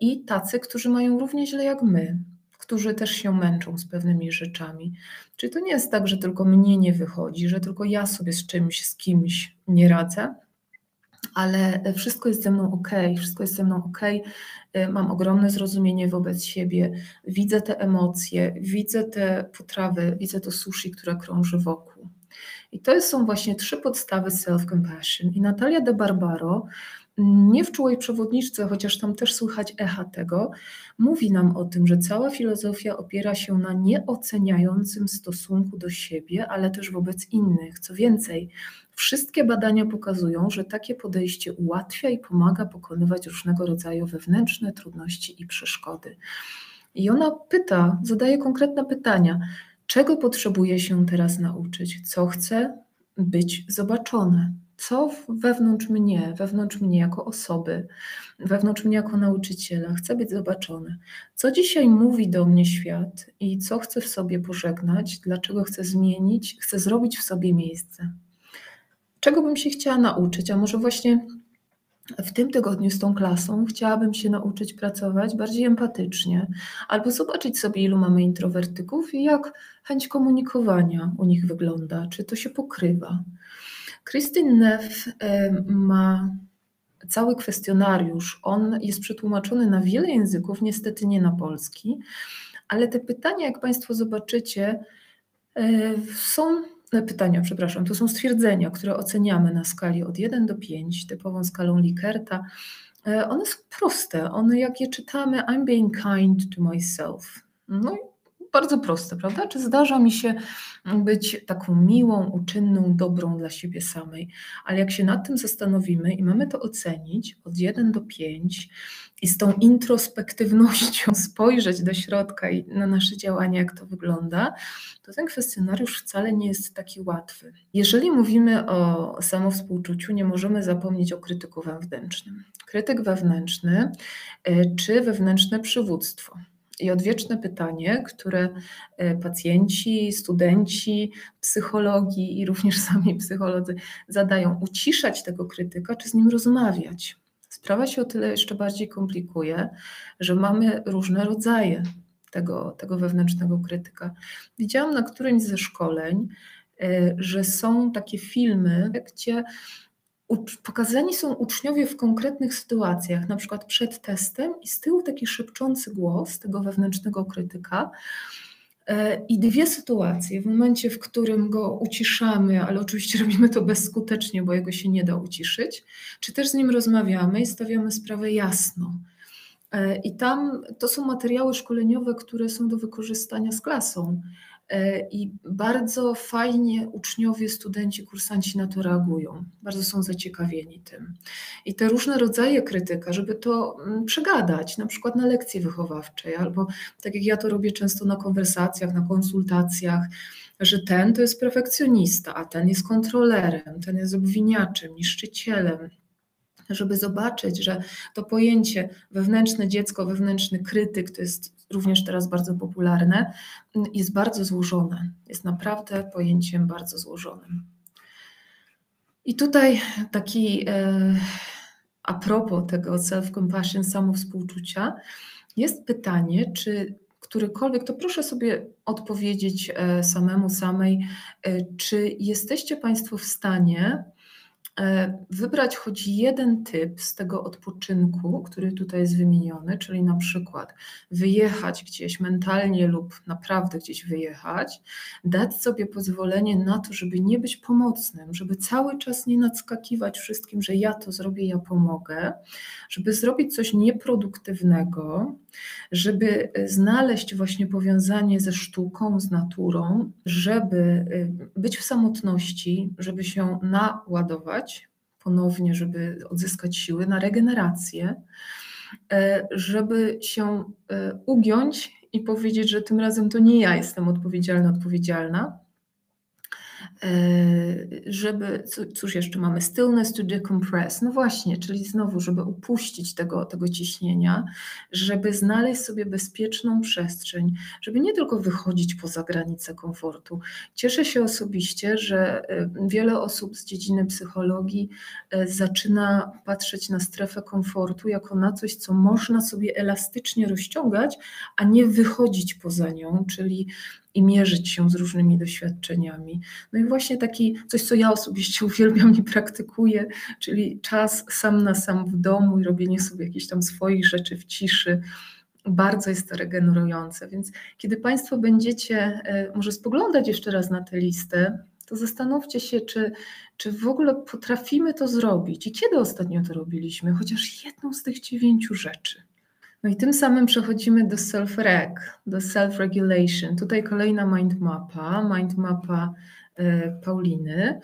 I tacy, którzy mają równie źle jak my, którzy też się męczą z pewnymi rzeczami. Czyli to nie jest tak, że tylko mnie nie wychodzi, że tylko ja sobie z czymś, z kimś nie radzę, ale wszystko jest ze mną okej, wszystko jest ze mną okej, mam ogromne zrozumienie wobec siebie, widzę te emocje, widzę te potrawy, widzę to sushi, które krąży wokół. I to są właśnie trzy podstawy self-compassion. I Natalia de Barbaro nie w Czułej przewodniczce, chociaż tam też słychać echa tego, mówi nam o tym, że cała filozofia opiera się na nieoceniającym stosunku do siebie, ale też wobec innych. Co więcej, wszystkie badania pokazują, że takie podejście ułatwia i pomaga pokonywać różnego rodzaju wewnętrzne trudności i przeszkody. I ona pyta, zadaje konkretne pytania, czego potrzebuje się teraz nauczyć, co chce być zobaczone, co wewnątrz mnie, wewnątrz mnie jako osoby, wewnątrz mnie jako nauczyciela chce być zobaczone, co dzisiaj mówi do mnie świat i co chcę w sobie pożegnać, dlaczego chcę zmienić, chcę zrobić w sobie miejsce. Czego bym się chciała nauczyć, a może właśnie w tym tygodniu z tą klasą chciałabym się nauczyć pracować bardziej empatycznie albo zobaczyć sobie, ilu mamy introwertyków i jak chęć komunikowania u nich wygląda, czy to się pokrywa. Kristin Neff ma cały kwestionariusz, on jest przetłumaczony na wiele języków, niestety nie na polski, ale te pytania, jak Państwo zobaczycie, są... Pytania, przepraszam, to są stwierdzenia, które oceniamy na skali od jeden do pięciu, typową skalą Likkerta. One są proste, one jak je czytamy, I'm being kind to myself. No i bardzo proste, prawda? Czy zdarza mi się być taką miłą, uczynną, dobrą dla siebie samej? Ale jak się nad tym zastanowimy i mamy to ocenić od jeden do pięciu i z tą introspektywnością spojrzeć do środka i na nasze działania, jak to wygląda, to ten kwestionariusz wcale nie jest taki łatwy. Jeżeli mówimy o samowspółczuciu, nie możemy zapomnieć o krytyku wewnętrznym. Krytyk wewnętrzny czy wewnętrzne przywództwo? I odwieczne pytanie, które pacjenci, studenci, psychologi i również sami psycholodzy zadają. Uciszać tego krytyka, czy z nim rozmawiać? Sprawa się o tyle jeszcze bardziej komplikuje, że mamy różne rodzaje tego, tego wewnętrznego krytyka. Widziałam na którymś ze szkoleń, że są takie filmy, gdzie pokazani są uczniowie w konkretnych sytuacjach, na przykład przed testem i z tyłu taki szepczący głos tego wewnętrznego krytyka i dwie sytuacje, w momencie, w którym go uciszamy, ale oczywiście robimy to bezskutecznie, bo jego się nie da uciszyć, czy też z nim rozmawiamy i stawiamy sprawę jasno. I tam to są materiały szkoleniowe, które są do wykorzystania z klasą. I bardzo fajnie uczniowie, studenci, kursanci na to reagują. Bardzo są zaciekawieni tym. I te różne rodzaje krytyka, żeby to przegadać, na przykład na lekcji wychowawczej, albo tak jak ja to robię często na konwersacjach, na konsultacjach, że ten to jest perfekcjonista, a ten jest kontrolerem, ten jest obwiniaczem, niszczycielem. Żeby zobaczyć, że to pojęcie wewnętrzne dziecko, wewnętrzny krytyk, to jest również teraz bardzo popularne, jest bardzo złożone, jest naprawdę pojęciem bardzo złożonym. I tutaj taki e, a propos tego self-compassion, samowspółczucia, jest pytanie, czy którykolwiek, to proszę sobie odpowiedzieć e, samemu, samej, e, czy jesteście Państwo w stanie wybrać choć jeden typ z tego odpoczynku, który tutaj jest wymieniony, czyli na przykład wyjechać gdzieś mentalnie lub naprawdę gdzieś wyjechać, dać sobie pozwolenie na to, żeby nie być pomocnym, żeby cały czas nie nadskakiwać wszystkim, że ja to zrobię, ja pomogę, żeby zrobić coś nieproduktywnego, żeby znaleźć właśnie powiązanie ze sztuką, z naturą, żeby być w samotności, żeby się naładować, ponownie, żeby odzyskać siły na regenerację, żeby się ugiąć i powiedzieć, że tym razem to nie ja jestem odpowiedzialna, odpowiedzialna, żeby, cóż jeszcze mamy, stillness to decompress, no właśnie, czyli znowu, żeby upuścić tego, tego ciśnienia, żeby znaleźć sobie bezpieczną przestrzeń, żeby nie tylko wychodzić poza granice komfortu. Cieszę się osobiście, że wiele osób z dziedziny psychologii zaczyna patrzeć na strefę komfortu jako na coś, co można sobie elastycznie rozciągać, a nie wychodzić poza nią, czyli i mierzyć się z różnymi doświadczeniami. No i właśnie taki coś, co ja osobiście uwielbiam i praktykuję, czyli czas sam na sam w domu i robienie sobie jakichś tam swoich rzeczy w ciszy. Bardzo jest to regenerujące. Więc kiedy Państwo będziecie może spoglądać jeszcze raz na tę listę to zastanówcie się, czy, czy w ogóle potrafimy to zrobić i kiedy ostatnio to robiliśmy, chociaż jedną z tych dziewięciu rzeczy. No i tym samym przechodzimy do self-reg, do self-regulation. Tutaj kolejna mind mapa, mind mapa y, Pauliny.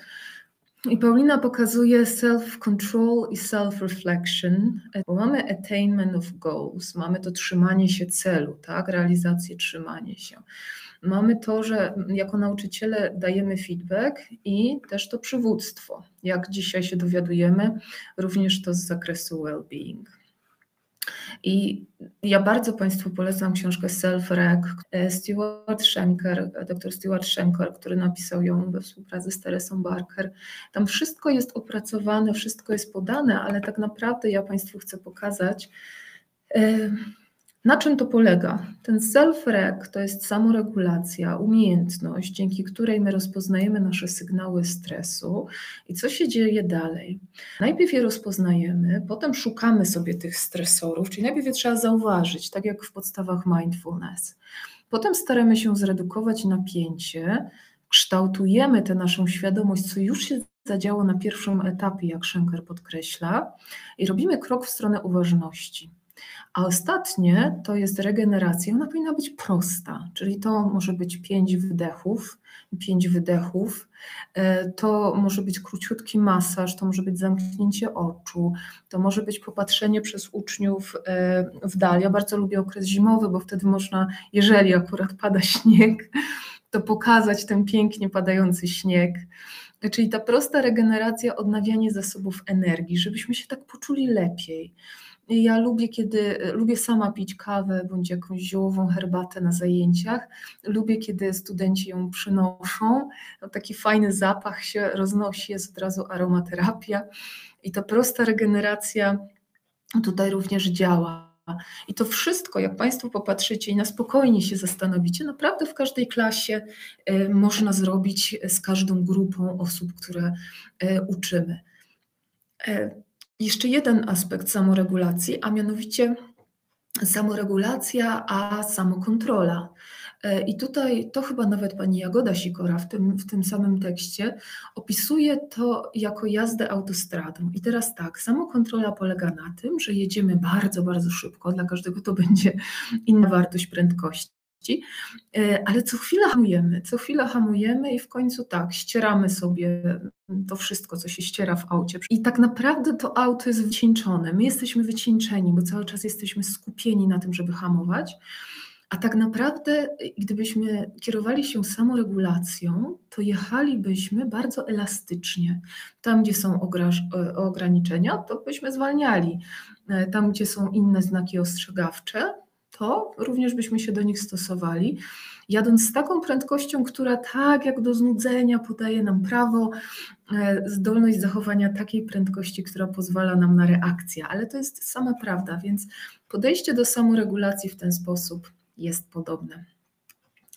I Paulina pokazuje self-control i self-reflection. Bo mamy attainment of goals, mamy to trzymanie się celu, tak? Realizację, trzymanie się. Mamy to, że jako nauczyciele dajemy feedback i też to przywództwo. Jak dzisiaj się dowiadujemy, również to z zakresu well-being. I ja bardzo Państwu polecam książkę Self-Reg Stuart Shanker, dr Stuart Shanker, który napisał ją we współpracy z Teresą Barker. Tam wszystko jest opracowane, wszystko jest podane, ale tak naprawdę ja Państwu chcę pokazać, na czym to polega. Ten self-reg to jest samoregulacja, umiejętność, dzięki której my rozpoznajemy nasze sygnały stresu i co się dzieje dalej. Najpierw je rozpoznajemy, potem szukamy sobie tych stresorów, czyli najpierw je trzeba zauważyć, tak jak w podstawach mindfulness. Potem staramy się zredukować napięcie, kształtujemy tę naszą świadomość, co już się zadziało na pierwszym etapie, jak Shanker podkreśla, i robimy krok w stronę uważności. A ostatnie to jest regeneracja, ona powinna być prosta, czyli to może być pięć wdechów, pięć wydechów, to może być króciutki masaż, to może być zamknięcie oczu, to może być popatrzenie przez uczniów w dal. Ja bardzo lubię okres zimowy, bo wtedy można, jeżeli akurat pada śnieg, to pokazać ten pięknie padający śnieg. Czyli ta prosta regeneracja, odnawianie zasobów energii, żebyśmy się tak poczuli lepiej. Ja lubię, kiedy, lubię sama pić kawę bądź jakąś ziołową herbatę na zajęciach. Lubię, kiedy studenci ją przynoszą. Taki fajny zapach się roznosi, jest od razu aromaterapia. I ta prosta regeneracja tutaj również działa. I to wszystko, jak Państwo popatrzycie i na spokojnie się zastanowicie, naprawdę w każdej klasie można zrobić z każdą grupą osób, które uczymy. Jeszcze jeden aspekt samoregulacji, a mianowicie samoregulacja, a samokontrola. I tutaj to chyba nawet pani Jagoda Sikora w tym, w tym samym tekście opisuje to jako jazdę autostradą. I teraz tak, samokontrola polega na tym, że jedziemy bardzo, bardzo szybko, dla każdego to będzie inna wartość prędkości. Ale co chwilę hamujemy, co chwilę hamujemy i w końcu tak, ścieramy sobie to wszystko, co się ściera w aucie. I tak naprawdę to auto jest wycieńczone, my jesteśmy wycieńczeni, bo cały czas jesteśmy skupieni na tym, żeby hamować. A tak naprawdę, gdybyśmy kierowali się samoregulacją, to jechalibyśmy bardzo elastycznie. Tam, gdzie są ograniczenia, to byśmy zwalniali. Tam, gdzie są inne znaki ostrzegawcze, to również byśmy się do nich stosowali, jadąc z taką prędkością, która tak jak do znudzenia podaje nam prawo, zdolność zachowania takiej prędkości, która pozwala nam na reakcję. Ale to jest sama prawda, więc podejście do samoregulacji w ten sposób jest podobne.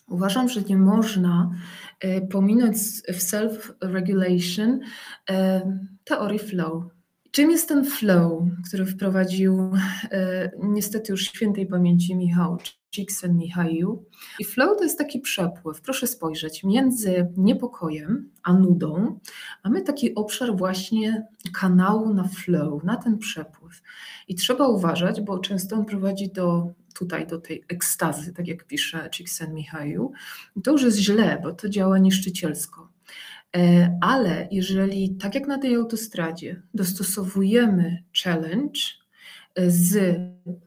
Uważam, że nie można pominąć w self-regulation teorii flow. Czym jest ten flow, który wprowadził e, niestety już świętej pamięci Mihály Csíkszentmihályi? I flow to jest taki przepływ, proszę spojrzeć, między niepokojem a nudą mamy taki obszar właśnie kanału na flow, na ten przepływ. I trzeba uważać, bo często on prowadzi do tutaj do tej ekstazy, tak jak pisze Csíkszentmihályi. I to już jest źle, bo to działa niszczycielsko. Ale jeżeli, tak jak na tej autostradzie, dostosowujemy challenge z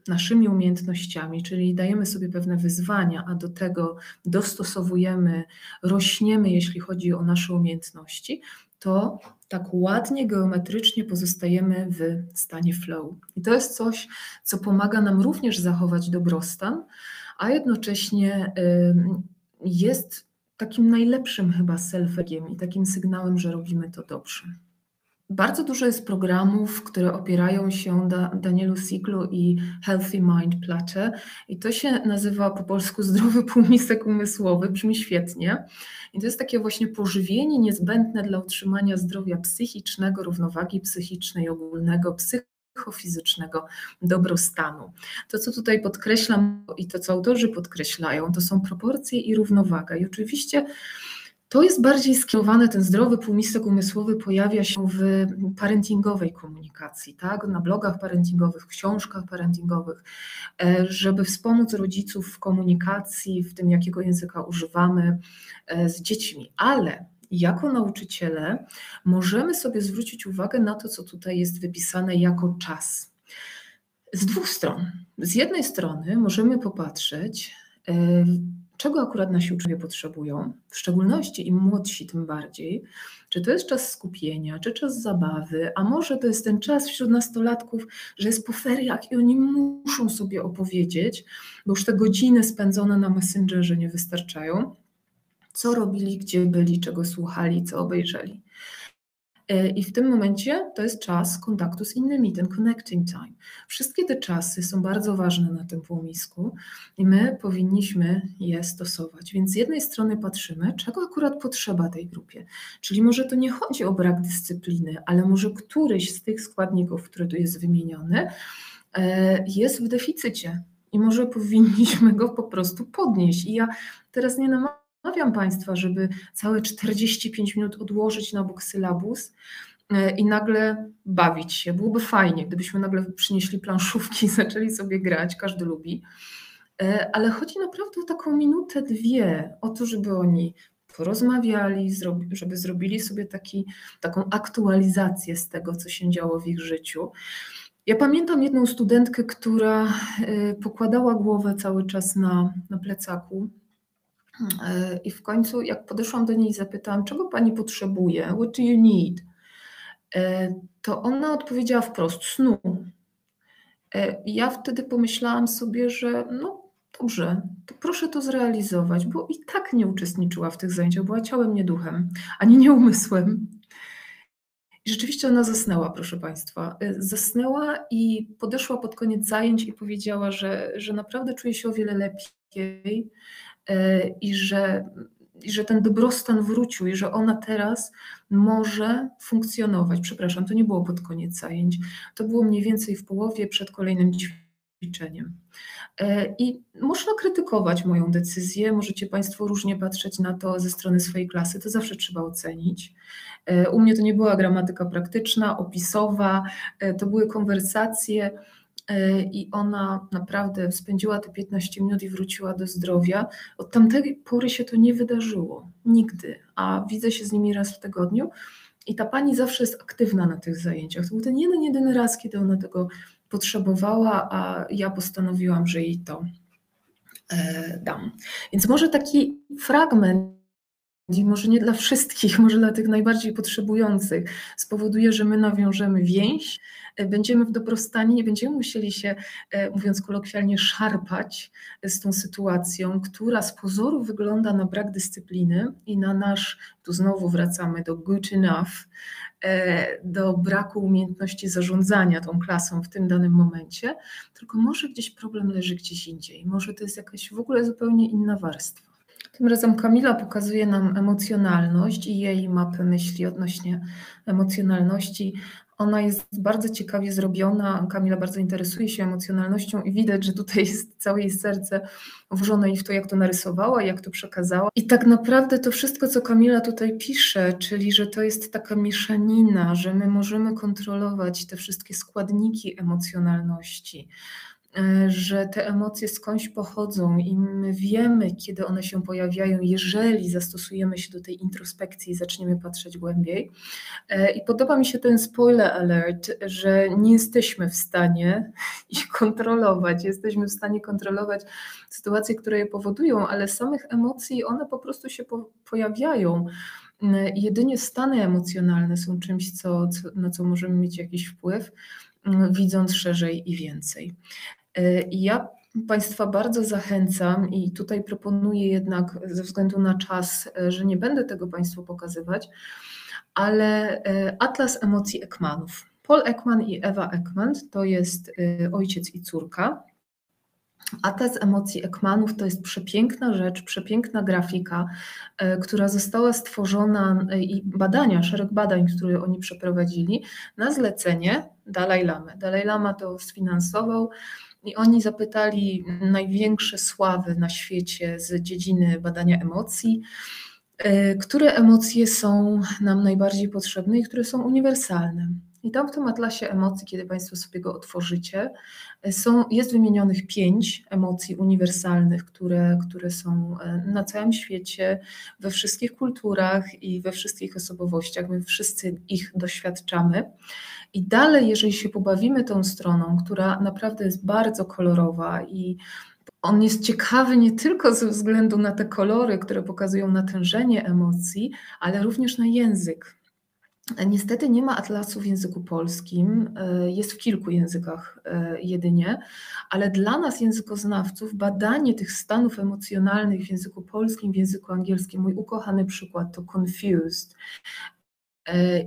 naszymi umiejętnościami, czyli dajemy sobie pewne wyzwania, a do tego dostosowujemy, rośniemy, jeśli chodzi o nasze umiejętności, to tak ładnie, geometrycznie pozostajemy w stanie flow. I to jest coś, co pomaga nam również zachować dobrostan, a jednocześnie jest takim najlepszym chyba self-regiem i takim sygnałem, że robimy to dobrze. Bardzo dużo jest programów, które opierają się da Danielu Siegelu i Healthy Mind Platte i to się nazywa po polsku zdrowy półmisek umysłowy, brzmi świetnie. I to jest takie właśnie pożywienie niezbędne dla utrzymania zdrowia psychicznego, równowagi psychicznej, ogólnego psychofizycznego dobrostanu. To, co tutaj podkreślam i to, co autorzy podkreślają, to są proporcje i równowaga. I oczywiście To jest bardziej skierowane, ten zdrowy półmisek umysłowy pojawia się w parentingowej komunikacji, tak? Na blogach parentingowych, w książkach parentingowych, żeby wspomóc rodziców w komunikacji, w tym jakiego języka używamy z dziećmi, ale jako nauczyciele możemy sobie zwrócić uwagę na to, co tutaj jest wypisane jako czas. Z dwóch stron. Z jednej strony możemy popatrzeć, czego akurat nasi uczniowie potrzebują, w szczególności im młodsi tym bardziej, czy to jest czas skupienia, czy czas zabawy, a może to jest ten czas wśród nastolatków, że jest po feriach i oni muszą sobie opowiedzieć, bo już te godziny spędzone na Messengerze nie wystarczają, co robili, gdzie byli, czego słuchali, co obejrzeli. I w tym momencie to jest czas kontaktu z innymi, ten connecting time. Wszystkie te czasy są bardzo ważne na tym półmisku i my powinniśmy je stosować. Więc z jednej strony patrzymy, czego akurat potrzeba tej grupie. Czyli może to nie chodzi o brak dyscypliny, ale może któryś z tych składników, który tu jest wymieniony, jest w deficycie i może powinniśmy go po prostu podnieść. I ja teraz nie namawiam Namawiam Państwa, żeby całe czterdzieści pięć minut odłożyć na bok sylabus i nagle bawić się. Byłoby fajnie, gdybyśmy nagle przynieśli planszówki, zaczęli sobie grać, każdy lubi. Ale chodzi naprawdę o taką minutę, dwie, o to, żeby oni porozmawiali, żeby zrobili sobie taki, taką aktualizację z tego, co się działo w ich życiu. Ja pamiętam jedną studentkę, która pokładała głowę cały czas na, na plecaku. I w końcu, jak podeszłam do niej i zapytałam, czego pani potrzebuje, what do you need, to ona odpowiedziała wprost, snu. Ja wtedy pomyślałam sobie, że no dobrze, to proszę to zrealizować, bo i tak nie uczestniczyła w tych zajęciach, była ciałem, nie duchem, ani nie umysłem. I rzeczywiście ona zasnęła, proszę Państwa. Zasnęła i podeszła pod koniec zajęć i powiedziała, że, że naprawdę czuje się o wiele lepiej, I że, i że ten dobrostan wrócił i że ona teraz może funkcjonować. Przepraszam, to nie było pod koniec zajęć. To było mniej więcej w połowie przed kolejnym ćwiczeniem. I można krytykować moją decyzję, możecie Państwo różnie patrzeć na to ze strony swojej klasy, to zawsze trzeba ocenić. U mnie to nie była gramatyka praktyczna, opisowa, to były konwersacje, i ona naprawdę spędziła te piętnaście minut i wróciła do zdrowia. Od tamtej pory się to nie wydarzyło, nigdy, a widzę się z nimi raz w tygodniu i ta pani zawsze jest aktywna na tych zajęciach. To był ten jeden, jedyny raz, kiedy ona tego potrzebowała, a ja postanowiłam, że jej to e, dam. Więc może taki fragment, i może nie dla wszystkich, może dla tych najbardziej potrzebujących, spowoduje, że my nawiążemy więź, będziemy w dobrostanie, nie będziemy musieli się, mówiąc kolokwialnie, szarpać z tą sytuacją, która z pozoru wygląda na brak dyscypliny i na nasz, tu znowu wracamy do good enough, do braku umiejętności zarządzania tą klasą w tym danym momencie, tylko może gdzieś problem leży gdzieś indziej, może to jest jakaś w ogóle zupełnie inna warstwa. Tym razem Kamila pokazuje nam emocjonalność i jej mapę myśli odnośnie emocjonalności. Ona jest bardzo ciekawie zrobiona, Kamila bardzo interesuje się emocjonalnością i widać, że tutaj jest całe jej serce włożone w to, jak to narysowała, jak to przekazała. I tak naprawdę to wszystko, co Kamila tutaj pisze, czyli że to jest taka mieszanina, że my możemy kontrolować te wszystkie składniki emocjonalności, że te emocje skądś pochodzą i my wiemy, kiedy one się pojawiają, jeżeli zastosujemy się do tej introspekcji i zaczniemy patrzeć głębiej. I podoba mi się ten spoiler alert, że nie jesteśmy w stanie ich kontrolować, jesteśmy w stanie kontrolować sytuacje, które je powodują, ale samych emocji one po prostu się po- pojawiają. Jedynie stany emocjonalne są czymś, co, co, na co możemy mieć jakiś wpływ, widząc szerzej i więcej. Ja Państwa bardzo zachęcam i tutaj proponuję jednak ze względu na czas, że nie będę tego Państwu pokazywać, ale Atlas emocji Ekmanów. Paul Ekman i Ewa Ekman to jest ojciec i córka. Atlas emocji Ekmanów to jest przepiękna rzecz, przepiękna grafika, która została stworzona i badania, szereg badań, które oni przeprowadzili na zlecenie Dalaj Lamy. Dalaj Lama to sfinansował i oni zapytali największe sławy na świecie z dziedziny badania emocji, które emocje są nam najbardziej potrzebne i które są uniwersalne. I tam w tym atlasie emocji, kiedy Państwo sobie go otworzycie, są, jest wymienionych pięć emocji uniwersalnych, które, które są na całym świecie, we wszystkich kulturach i we wszystkich osobowościach. My wszyscy ich doświadczamy. I dalej, jeżeli się pobawimy tą stroną, która naprawdę jest bardzo kolorowa i on jest ciekawy nie tylko ze względu na te kolory, które pokazują natężenie emocji, ale również na język. Niestety nie ma atlasu w języku polskim, jest w kilku językach jedynie, ale dla nas językoznawców badanie tych stanów emocjonalnych w języku polskim, w języku angielskim, mój ukochany przykład to confused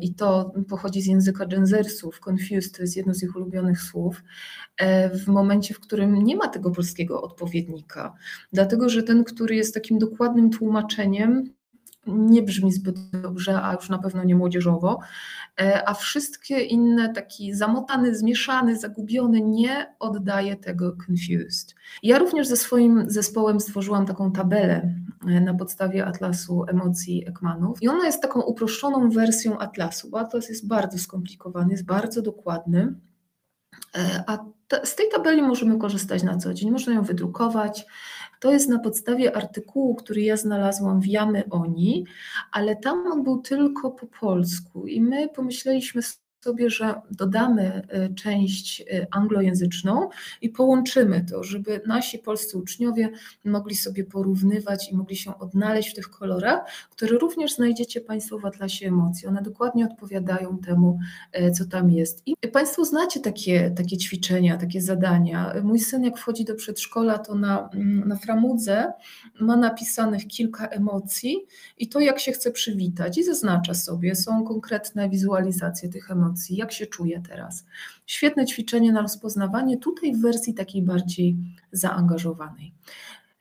i to pochodzi z języka genzersów, confused to jest jedno z ich ulubionych słów, w momencie, w którym nie ma tego polskiego odpowiednika, dlatego że ten, który jest takim dokładnym tłumaczeniem, nie brzmi zbyt dobrze, a już na pewno nie młodzieżowo, a wszystkie inne, taki zamotany, zmieszany, zagubiony, nie oddaje tego confused. Ja również ze swoim zespołem stworzyłam taką tabelę na podstawie atlasu emocji Ekmanów i ona jest taką uproszczoną wersją atlasu, bo atlas jest bardzo skomplikowany, jest bardzo dokładny, a z tej tabeli możemy korzystać na co dzień, można ją wydrukować. To jest na podstawie artykułu, który ja znalazłam w Jamy Oni, ale tam on był tylko po polsku i my pomyśleliśmy sobie, że dodamy część anglojęzyczną i połączymy to, żeby nasi polscy uczniowie mogli sobie porównywać i mogli się odnaleźć w tych kolorach, które również znajdziecie Państwo w atlasie emocji. One dokładnie odpowiadają temu, co tam jest. I Państwo znacie takie, takie ćwiczenia, takie zadania. Mój syn, jak wchodzi do przedszkola, to na, na framudze ma napisanych kilka emocji i to, jak się chce przywitać, i zaznacza sobie. Są konkretne wizualizacje tych emocji. Jak się czuję teraz? Świetne ćwiczenie na rozpoznawanie, tutaj w wersji takiej bardziej zaangażowanej.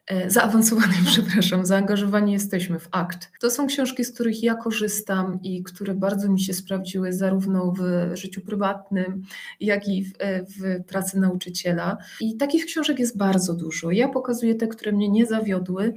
E, zaawansowanej, przepraszam, zaangażowani jesteśmy w akt. To są książki, z których ja korzystam i które bardzo mi się sprawdziły zarówno w życiu prywatnym, jak i w, w pracy nauczyciela. I takich książek jest bardzo dużo. Ja pokazuję te, które mnie nie zawiodły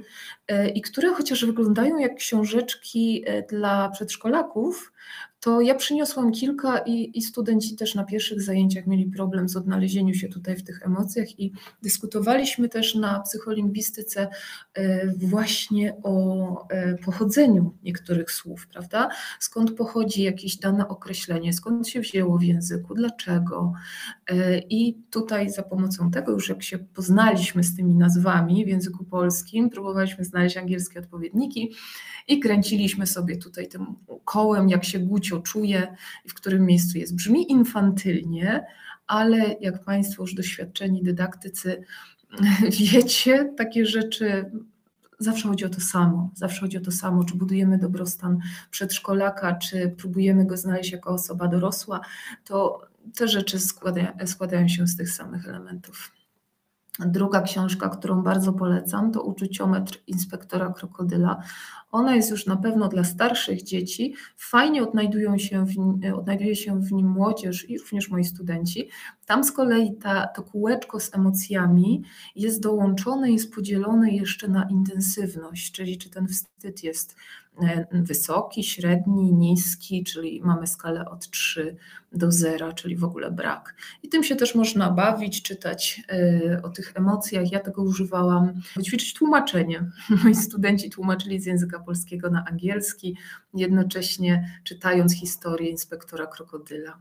e, i które chociaż wyglądają jak książeczki dla przedszkolaków, to ja przyniosłam kilka i, i studenci też na pierwszych zajęciach mieli problem z odnalezieniem się tutaj w tych emocjach i dyskutowaliśmy też na psycholingwistyce właśnie o pochodzeniu niektórych słów, prawda? Skąd pochodzi jakieś dane określenie, skąd się wzięło w języku, dlaczego? I tutaj za pomocą tego już jak się poznaliśmy z tymi nazwami w języku polskim, próbowaliśmy znaleźć angielskie odpowiedniki i kręciliśmy sobie tutaj tym kołem, jak się gucio czuję, w którym miejscu jest. Brzmi infantylnie, ale jak Państwo już doświadczeni dydaktycy wiecie, takie rzeczy, zawsze chodzi o to samo, zawsze chodzi o to samo, czy budujemy dobrostan przedszkolaka, czy próbujemy go znaleźć jako osoba dorosła, to te rzeczy składają, składają się z tych samych elementów. Druga książka, którą bardzo polecam, to Uczuciometr inspektora krokodyla. Ona jest już na pewno dla starszych dzieci. Fajnie odnajdują się w nim, odnajduje się w nim młodzież i również moi studenci. Tam z kolei ta, to kółeczko z emocjami jest dołączone, jest podzielone jeszcze na intensywność, czyli czy ten wstyd jest wysoki, średni, niski, czyli mamy skalę od trzy do zera, czyli w ogóle brak. I tym się też można bawić, czytać yy, o tych emocjach. Ja tego używałam, ćwiczyć tłumaczenie. Moi studenci tłumaczyli z języka polskiego na angielski, jednocześnie czytając historię inspektora krokodyla.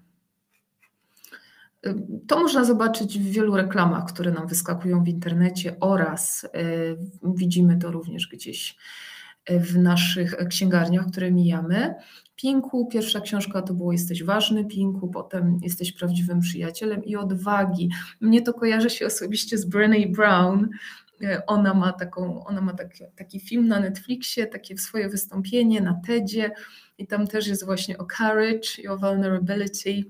To można zobaczyć w wielu reklamach, które nam wyskakują w internecie oraz yy, widzimy to również gdzieś w naszych księgarniach, które mijamy. Pinku, pierwsza książka to było Jesteś ważny, Pinku, potem Jesteś prawdziwym przyjacielem i Odwagi. Mnie to kojarzy się osobiście z Brené Brown. Ona ma, taką, ona ma taki, taki film na Netflixie, takie swoje wystąpienie na TEDzie i tam też jest właśnie o courage i o vulnerability.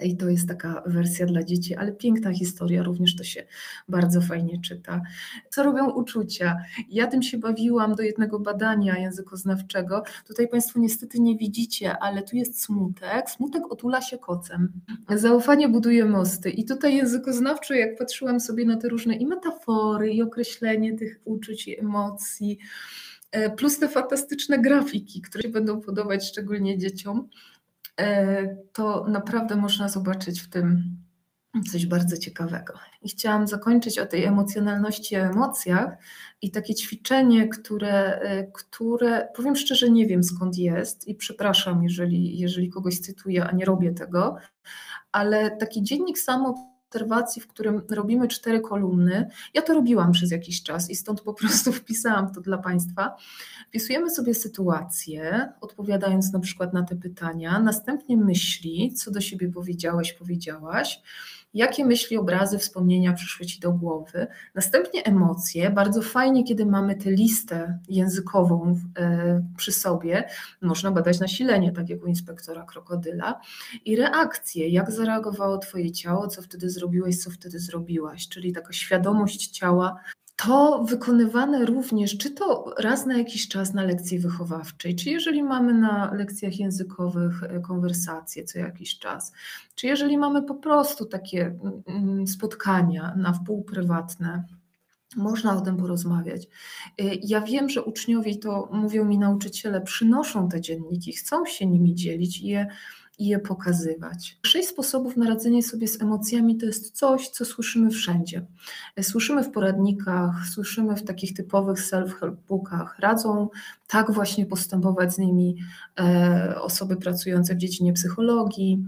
I to jest taka wersja dla dzieci, ale piękna historia, również to się bardzo fajnie czyta. Co robią uczucia? Ja tym się bawiłam do jednego badania językoznawczego. Tutaj Państwo niestety nie widzicie, ale tu jest smutek. Smutek otula się kocem. Zaufanie buduje mosty. I tutaj językoznawczo, jak patrzyłam sobie na te różne i metafory, i określenie tych uczuć, i emocji, plus te fantastyczne grafiki, które się będą podobać szczególnie dzieciom, to naprawdę można zobaczyć w tym coś bardzo ciekawego. I chciałam zakończyć o tej emocjonalności, emocjach i takie ćwiczenie, które, które powiem szczerze, nie wiem skąd jest i przepraszam, jeżeli, jeżeli kogoś cytuję, a nie robię tego, ale taki dziennik samoobserwacji, w którym robimy cztery kolumny. Ja to robiłam przez jakiś czas i stąd po prostu wpisałam to dla Państwa. Wpisujemy sobie sytuację, odpowiadając na przykład na te pytania, następnie myśli, co do siebie powiedziałeś, powiedziałaś, jakie myśli, obrazy, wspomnienia przyszły Ci do głowy. Następnie emocje. Bardzo fajnie, kiedy mamy tę listę językową przy sobie. Można badać nasilenie, tak jak u inspektora krokodyla. I reakcje. Jak zareagowało Twoje ciało, co wtedy zrobiłeś, co wtedy zrobiłaś. Czyli taka świadomość ciała. To wykonywane również, czy to raz na jakiś czas na lekcji wychowawczej, czy jeżeli mamy na lekcjach językowych konwersacje co jakiś czas, czy jeżeli mamy po prostu takie spotkania na wpół prywatne, można o tym porozmawiać. Ja wiem, że uczniowie, to mówią mi nauczyciele, przynoszą te dzienniki, chcą się nimi dzielić i je i je pokazywać. Sześć sposobów na radzenie sobie z emocjami to jest coś, co słyszymy wszędzie. Słyszymy w poradnikach, słyszymy w takich typowych self-help bookach. Radzą tak właśnie postępować z nimi e, osoby pracujące w dziedzinie psychologii.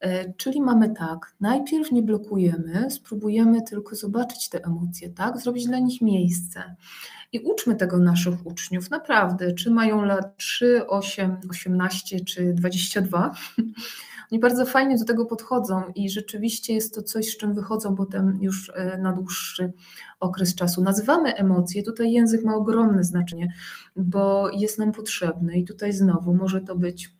E, czyli mamy tak, najpierw nie blokujemy, spróbujemy tylko zobaczyć te emocje, tak, zrobić dla nich miejsce. I uczmy tego naszych uczniów, naprawdę, czy mają lat trzy, osiem, osiemnaście czy dwadzieścia dwa. Oni bardzo fajnie do tego podchodzą i rzeczywiście jest to coś, z czym wychodzą potem już na dłuższy okres czasu. Nazywamy emocje, tutaj język ma ogromne znaczenie, bo jest nam potrzebny i tutaj znowu może to być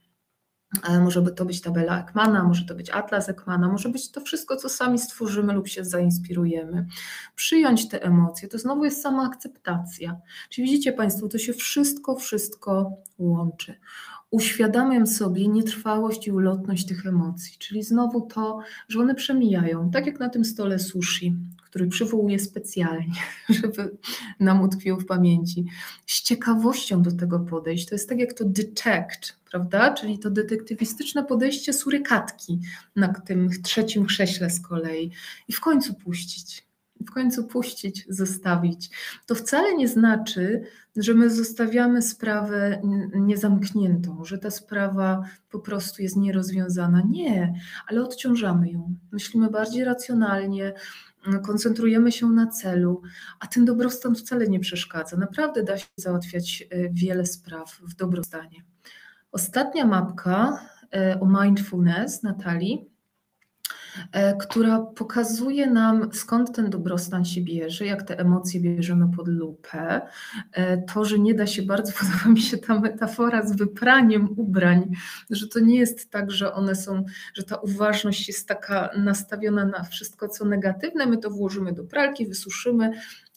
Może to być tabela Ekmana, może to być atlas Ekmana, może być to wszystko, co sami stworzymy lub się zainspirujemy. Przyjąć te emocje, to znowu jest sama akceptacja. Czyli widzicie Państwo, to się wszystko, wszystko łączy. Uświadamiam sobie nietrwałość i ulotność tych emocji, czyli znowu to, że one przemijają, tak jak na tym stole sushi, który przywołuję specjalnie, żeby nam utkwił w pamięci. Z ciekawością do tego podejść, to jest tak jak to detect, prawda? Czyli to detektywistyczne podejście surykatki na tym trzecim krześle z kolei i w końcu puścić. W końcu puścić, zostawić. To wcale nie znaczy, że my zostawiamy sprawę niezamkniętą, że ta sprawa po prostu jest nierozwiązana. Nie, ale odciążamy ją. Myślimy bardziej racjonalnie, koncentrujemy się na celu, a ten dobrostan wcale nie przeszkadza. Naprawdę da się załatwiać wiele spraw w dobrostanie. Ostatnia mapka o mindfulness Natalii, która pokazuje nam, skąd ten dobrostan się bierze, jak te emocje bierzemy pod lupę. To, że nie da się, bardzo podoba mi się ta metafora z wypraniem ubrań, że to nie jest tak, że one są, że ta uważność jest taka nastawiona na wszystko, co negatywne, my to włożymy do pralki, wysuszymy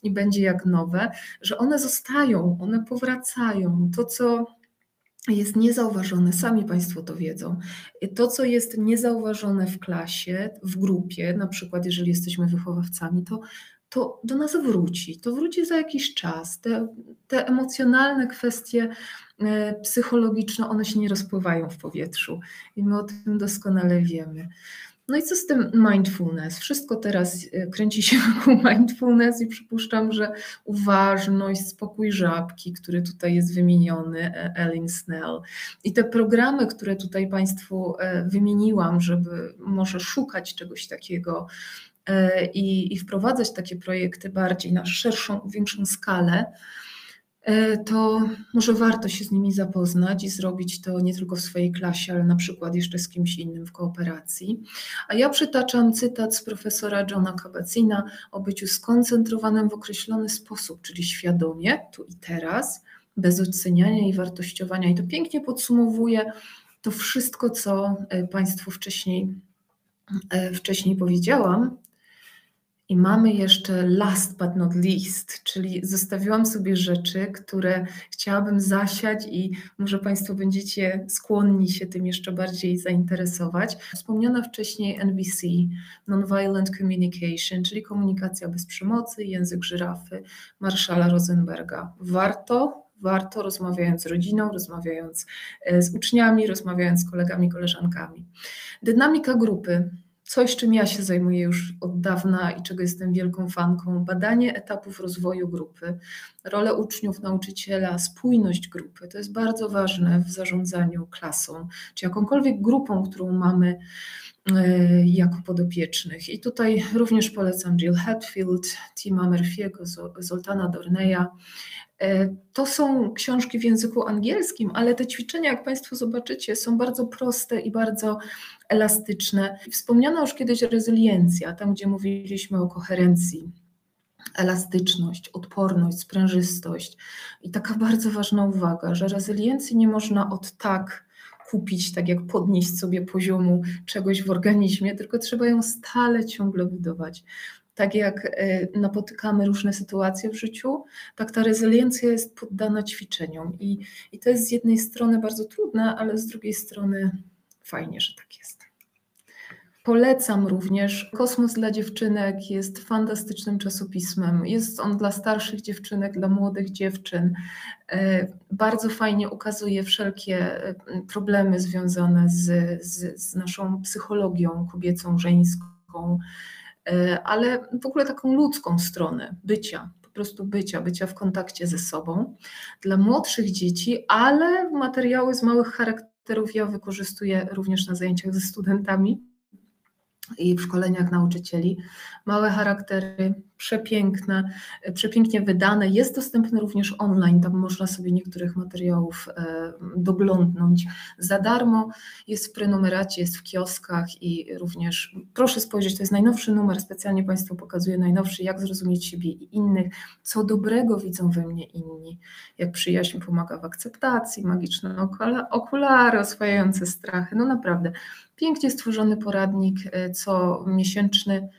i będzie jak nowe, że one zostają, one powracają. To, co jest niezauważone, sami Państwo to wiedzą. To, co jest niezauważone w klasie, w grupie, na przykład jeżeli jesteśmy wychowawcami, to, to do nas wróci. To wróci za jakiś czas. Te, te emocjonalne kwestie psychologiczne, one się nie rozpływają w powietrzu i my o tym doskonale wiemy. No i co z tym mindfulness? Wszystko teraz kręci się wokół mindfulness i przypuszczam, że uważność, spokój żabki, który tutaj jest wymieniony, Ellen Snell. I te programy, które tutaj Państwu wymieniłam, żeby może szukać czegoś takiego i, i wprowadzać takie projekty bardziej na szerszą, większą skalę, to może warto się z nimi zapoznać i zrobić to nie tylko w swojej klasie, ale na przykład jeszcze z kimś innym w kooperacji. A ja przytaczam cytat z profesora Johna Kabat-Zinna o byciu skoncentrowanym w określony sposób, czyli świadomie, tu i teraz, bez oceniania i wartościowania. I to pięknie podsumowuje to wszystko, co Państwu wcześniej, wcześniej powiedziałam. I mamy jeszcze last but not least, czyli zostawiłam sobie rzeczy, które chciałabym zasiać i może Państwo będziecie skłonni się tym jeszcze bardziej zainteresować. Wspomniana wcześniej N V C, Nonviolent Communication, czyli komunikacja bez przemocy, język żyrafy Marshalla Rosenberga. Warto warto, rozmawiając z rodziną, rozmawiając z uczniami, rozmawiając z kolegami, koleżankami. Dynamika grupy. Coś, czym ja się zajmuję już od dawna i czego jestem wielką fanką, badanie etapów rozwoju grupy, rolę uczniów, nauczyciela, spójność grupy. To jest bardzo ważne w zarządzaniu klasą, czy jakąkolwiek grupą, którą mamy y, jako podopiecznych. I tutaj również polecam Jill Hatfield, Tima Murphy'ego, Zoltana Dorneya. To są książki w języku angielskim, ale te ćwiczenia, jak Państwo zobaczycie, są bardzo proste i bardzo elastyczne. Wspomniano już kiedyś rezyliencja, tam gdzie mówiliśmy o koherencji, elastyczność, odporność, sprężystość. I taka bardzo ważna uwaga, że rezyliencji nie można od tak kupić, tak jak podnieść sobie poziomu czegoś w organizmie, tylko trzeba ją stale, ciągle budować. Tak jak napotykamy różne sytuacje w życiu, tak ta rezyliencja jest poddana ćwiczeniom. I, i to jest z jednej strony bardzo trudne, ale z drugiej strony fajnie, że tak jest. Polecam również Kosmos dla dziewczynek, jest fantastycznym czasopismem. Jest on dla starszych dziewczynek, dla młodych dziewczyn. Bardzo fajnie ukazuje wszelkie problemy związane z, z, z naszą psychologią kobiecą, żeńską, ale w ogóle taką ludzką stronę bycia, po prostu bycia, bycia w kontakcie ze sobą dla młodszych dzieci, ale materiały z małych charakterów ja wykorzystuję również na zajęciach ze studentami i w szkoleniach nauczycieli. Małe charaktery, przepiękne, przepięknie wydane, jest dostępne również online, tam można sobie niektórych materiałów doglądnąć za darmo, jest w prenumeracie, jest w kioskach i również proszę spojrzeć, to jest najnowszy numer, specjalnie Państwu pokazuję najnowszy, jak zrozumieć siebie i innych, co dobrego widzą we mnie inni, jak przyjaźń pomaga w akceptacji, magiczne okulary, oswajające strachy, no naprawdę pięknie stworzony poradnik co miesięczny,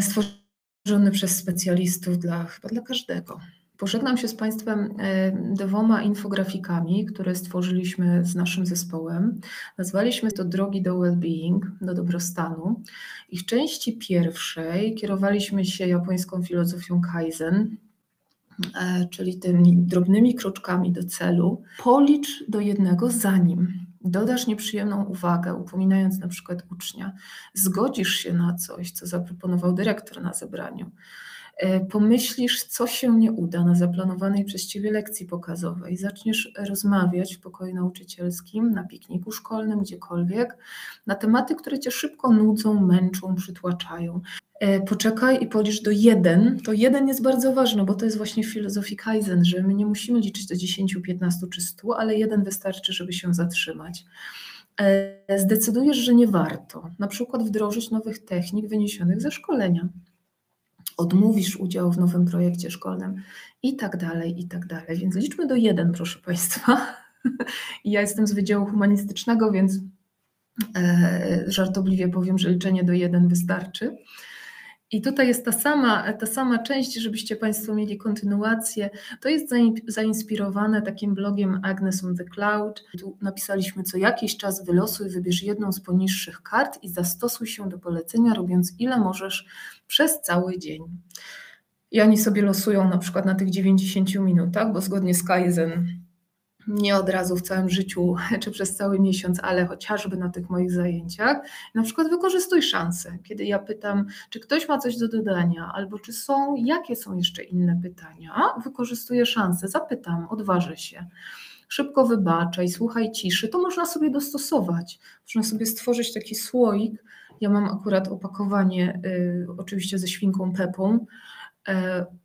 stworzony przez specjalistów dla, chyba dla każdego. Pożegnam się z Państwem dwoma infografikami, które stworzyliśmy z naszym zespołem. Nazwaliśmy to Drogi do Wellbeing, do dobrostanu. I w części pierwszej kierowaliśmy się japońską filozofią Kaizen, czyli tymi drobnymi kroczkami do celu. Policz do jednego zanim dodasz nieprzyjemną uwagę, upominając na przykład ucznia. Zgodzisz się na coś, co zaproponował dyrektor na zebraniu. Pomyślisz, co się nie uda na zaplanowanej przez Ciebie lekcji pokazowej. Zaczniesz rozmawiać w pokoju nauczycielskim, na pikniku szkolnym, gdziekolwiek, na tematy, które Cię szybko nudzą, męczą, przytłaczają. Poczekaj i policz do jeden. To jeden jest bardzo ważne, bo to jest właśnie w filozofii Kaizen, że my nie musimy liczyć do dziesięciu, piętnastu czy stu, ale jeden wystarczy, żeby się zatrzymać. Zdecydujesz, że nie warto, na przykład wdrożyć nowych technik wyniesionych ze szkolenia. Odmówisz udziału w nowym projekcie szkolnym i tak dalej, i tak dalej. Więc liczmy do jeden, proszę Państwa. Ja jestem z Wydziału Humanistycznego, więc żartobliwie powiem, że liczenie do jeden wystarczy. I tutaj jest ta sama, ta sama część, żebyście Państwo mieli kontynuację. To jest zainspirowane takim blogiem Agnes on the Cloud. Tu napisaliśmy co jakiś czas wylosuj, wybierz jedną z poniższych kart i zastosuj się do polecenia, robiąc ile możesz przez cały dzień. I oni sobie losują na przykład na tych dziewięćdziesięciu minutach, bo zgodnie z Kaizen nie od razu w całym życiu czy przez cały miesiąc, ale chociażby na tych moich zajęciach. Na przykład wykorzystuj szansę, kiedy ja pytam, czy ktoś ma coś do dodania, albo czy są, jakie są jeszcze inne pytania. Wykorzystuję szansę, zapytam, odważę się. Szybko wybaczaj, słuchaj ciszy. To można sobie dostosować. Można sobie stworzyć taki słoik. Ja mam akurat opakowanie y, oczywiście ze świnką Pepą,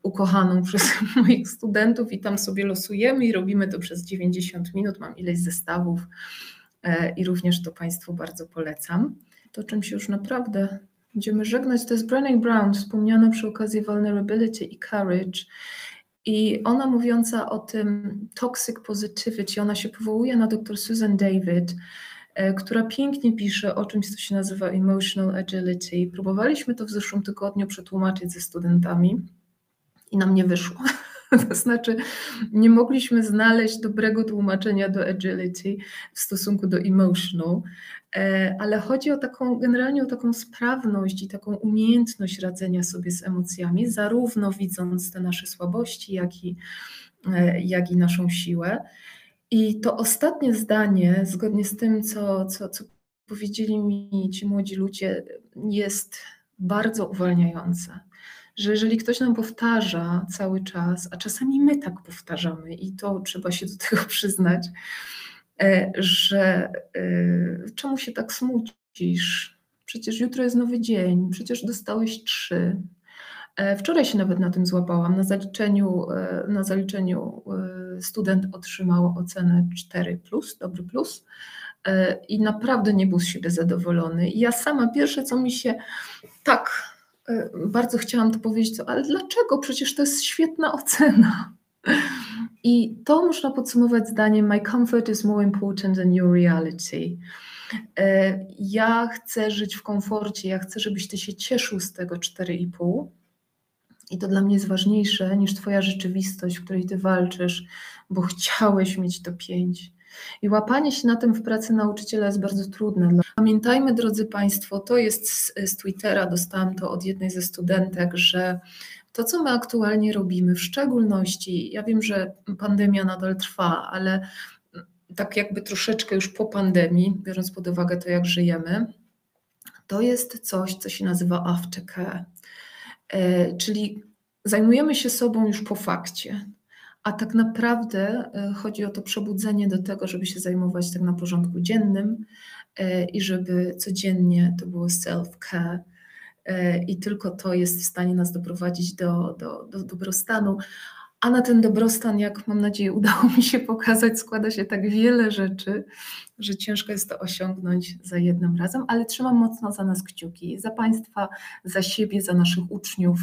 ukochaną przez moich studentów i tam sobie losujemy i robimy to przez dziewięćdziesiąt minut, mam ileś zestawów i również to Państwu bardzo polecam. To, czym się już naprawdę będziemy żegnać, to jest Brené Brown, wspomniana przy okazji Vulnerability i Courage i ona mówiąca o tym toxic positivity, ona się powołuje na dr Susan David, która pięknie pisze o czymś, co się nazywa emotional agility. Próbowaliśmy to w zeszłym tygodniu przetłumaczyć ze studentami i nam nie wyszło. To znaczy nie mogliśmy znaleźć dobrego tłumaczenia do agility w stosunku do emotional, ale chodzi o taką generalnie o taką sprawność i taką umiejętność radzenia sobie z emocjami, zarówno widząc te nasze słabości, jak i jak i naszą siłę. I to ostatnie zdanie, zgodnie z tym, co, co, co powiedzieli mi ci młodzi ludzie, jest bardzo uwalniające. Że jeżeli ktoś nam powtarza cały czas, a czasami my tak powtarzamy i to trzeba się do tego przyznać, że czemu się tak smucisz? Przecież jutro jest nowy dzień, przecież dostałeś trzy. Wczoraj się nawet na tym złapałam. Na zaliczeniu, na zaliczeniu student otrzymał ocenę cztery plus, dobry plus i naprawdę nie był z siebie zadowolony. I ja sama pierwsze, co mi się tak bardzo chciałam to powiedzieć, co, ale dlaczego? Przecież to jest świetna ocena. I to można podsumować zdaniem My comfort is more important than your reality. Ja chcę żyć w komforcie, ja chcę, żebyś ty się cieszył z tego cztery i pół. I to dla mnie jest ważniejsze niż twoja rzeczywistość, w której ty walczysz, bo chciałeś mieć to pięć. I łapanie się na tym w pracy nauczyciela jest bardzo trudne. Pamiętajmy, drodzy Państwo, to jest z, z Twittera, dostałam to od jednej ze studentek, że to, co my aktualnie robimy, w szczególności, ja wiem, że pandemia nadal trwa, ale tak jakby troszeczkę już po pandemii, biorąc pod uwagę to, jak żyjemy, to jest coś, co się nazywa aftercare, e, czyli zajmujemy się sobą już po fakcie. A tak naprawdę chodzi o to przebudzenie do tego, żeby się zajmować tak na porządku dziennym i żeby codziennie to było self-care i tylko to jest w stanie nas doprowadzić do, do, do dobrostanu. A na ten dobrostan, jak mam nadzieję udało mi się pokazać, składa się tak wiele rzeczy, że ciężko jest to osiągnąć za jednym razem, ale trzymam mocno za nas kciuki, za Państwa, za siebie, za naszych uczniów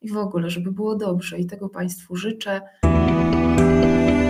i w ogóle, żeby było dobrze i tego Państwu życzę. Thank you.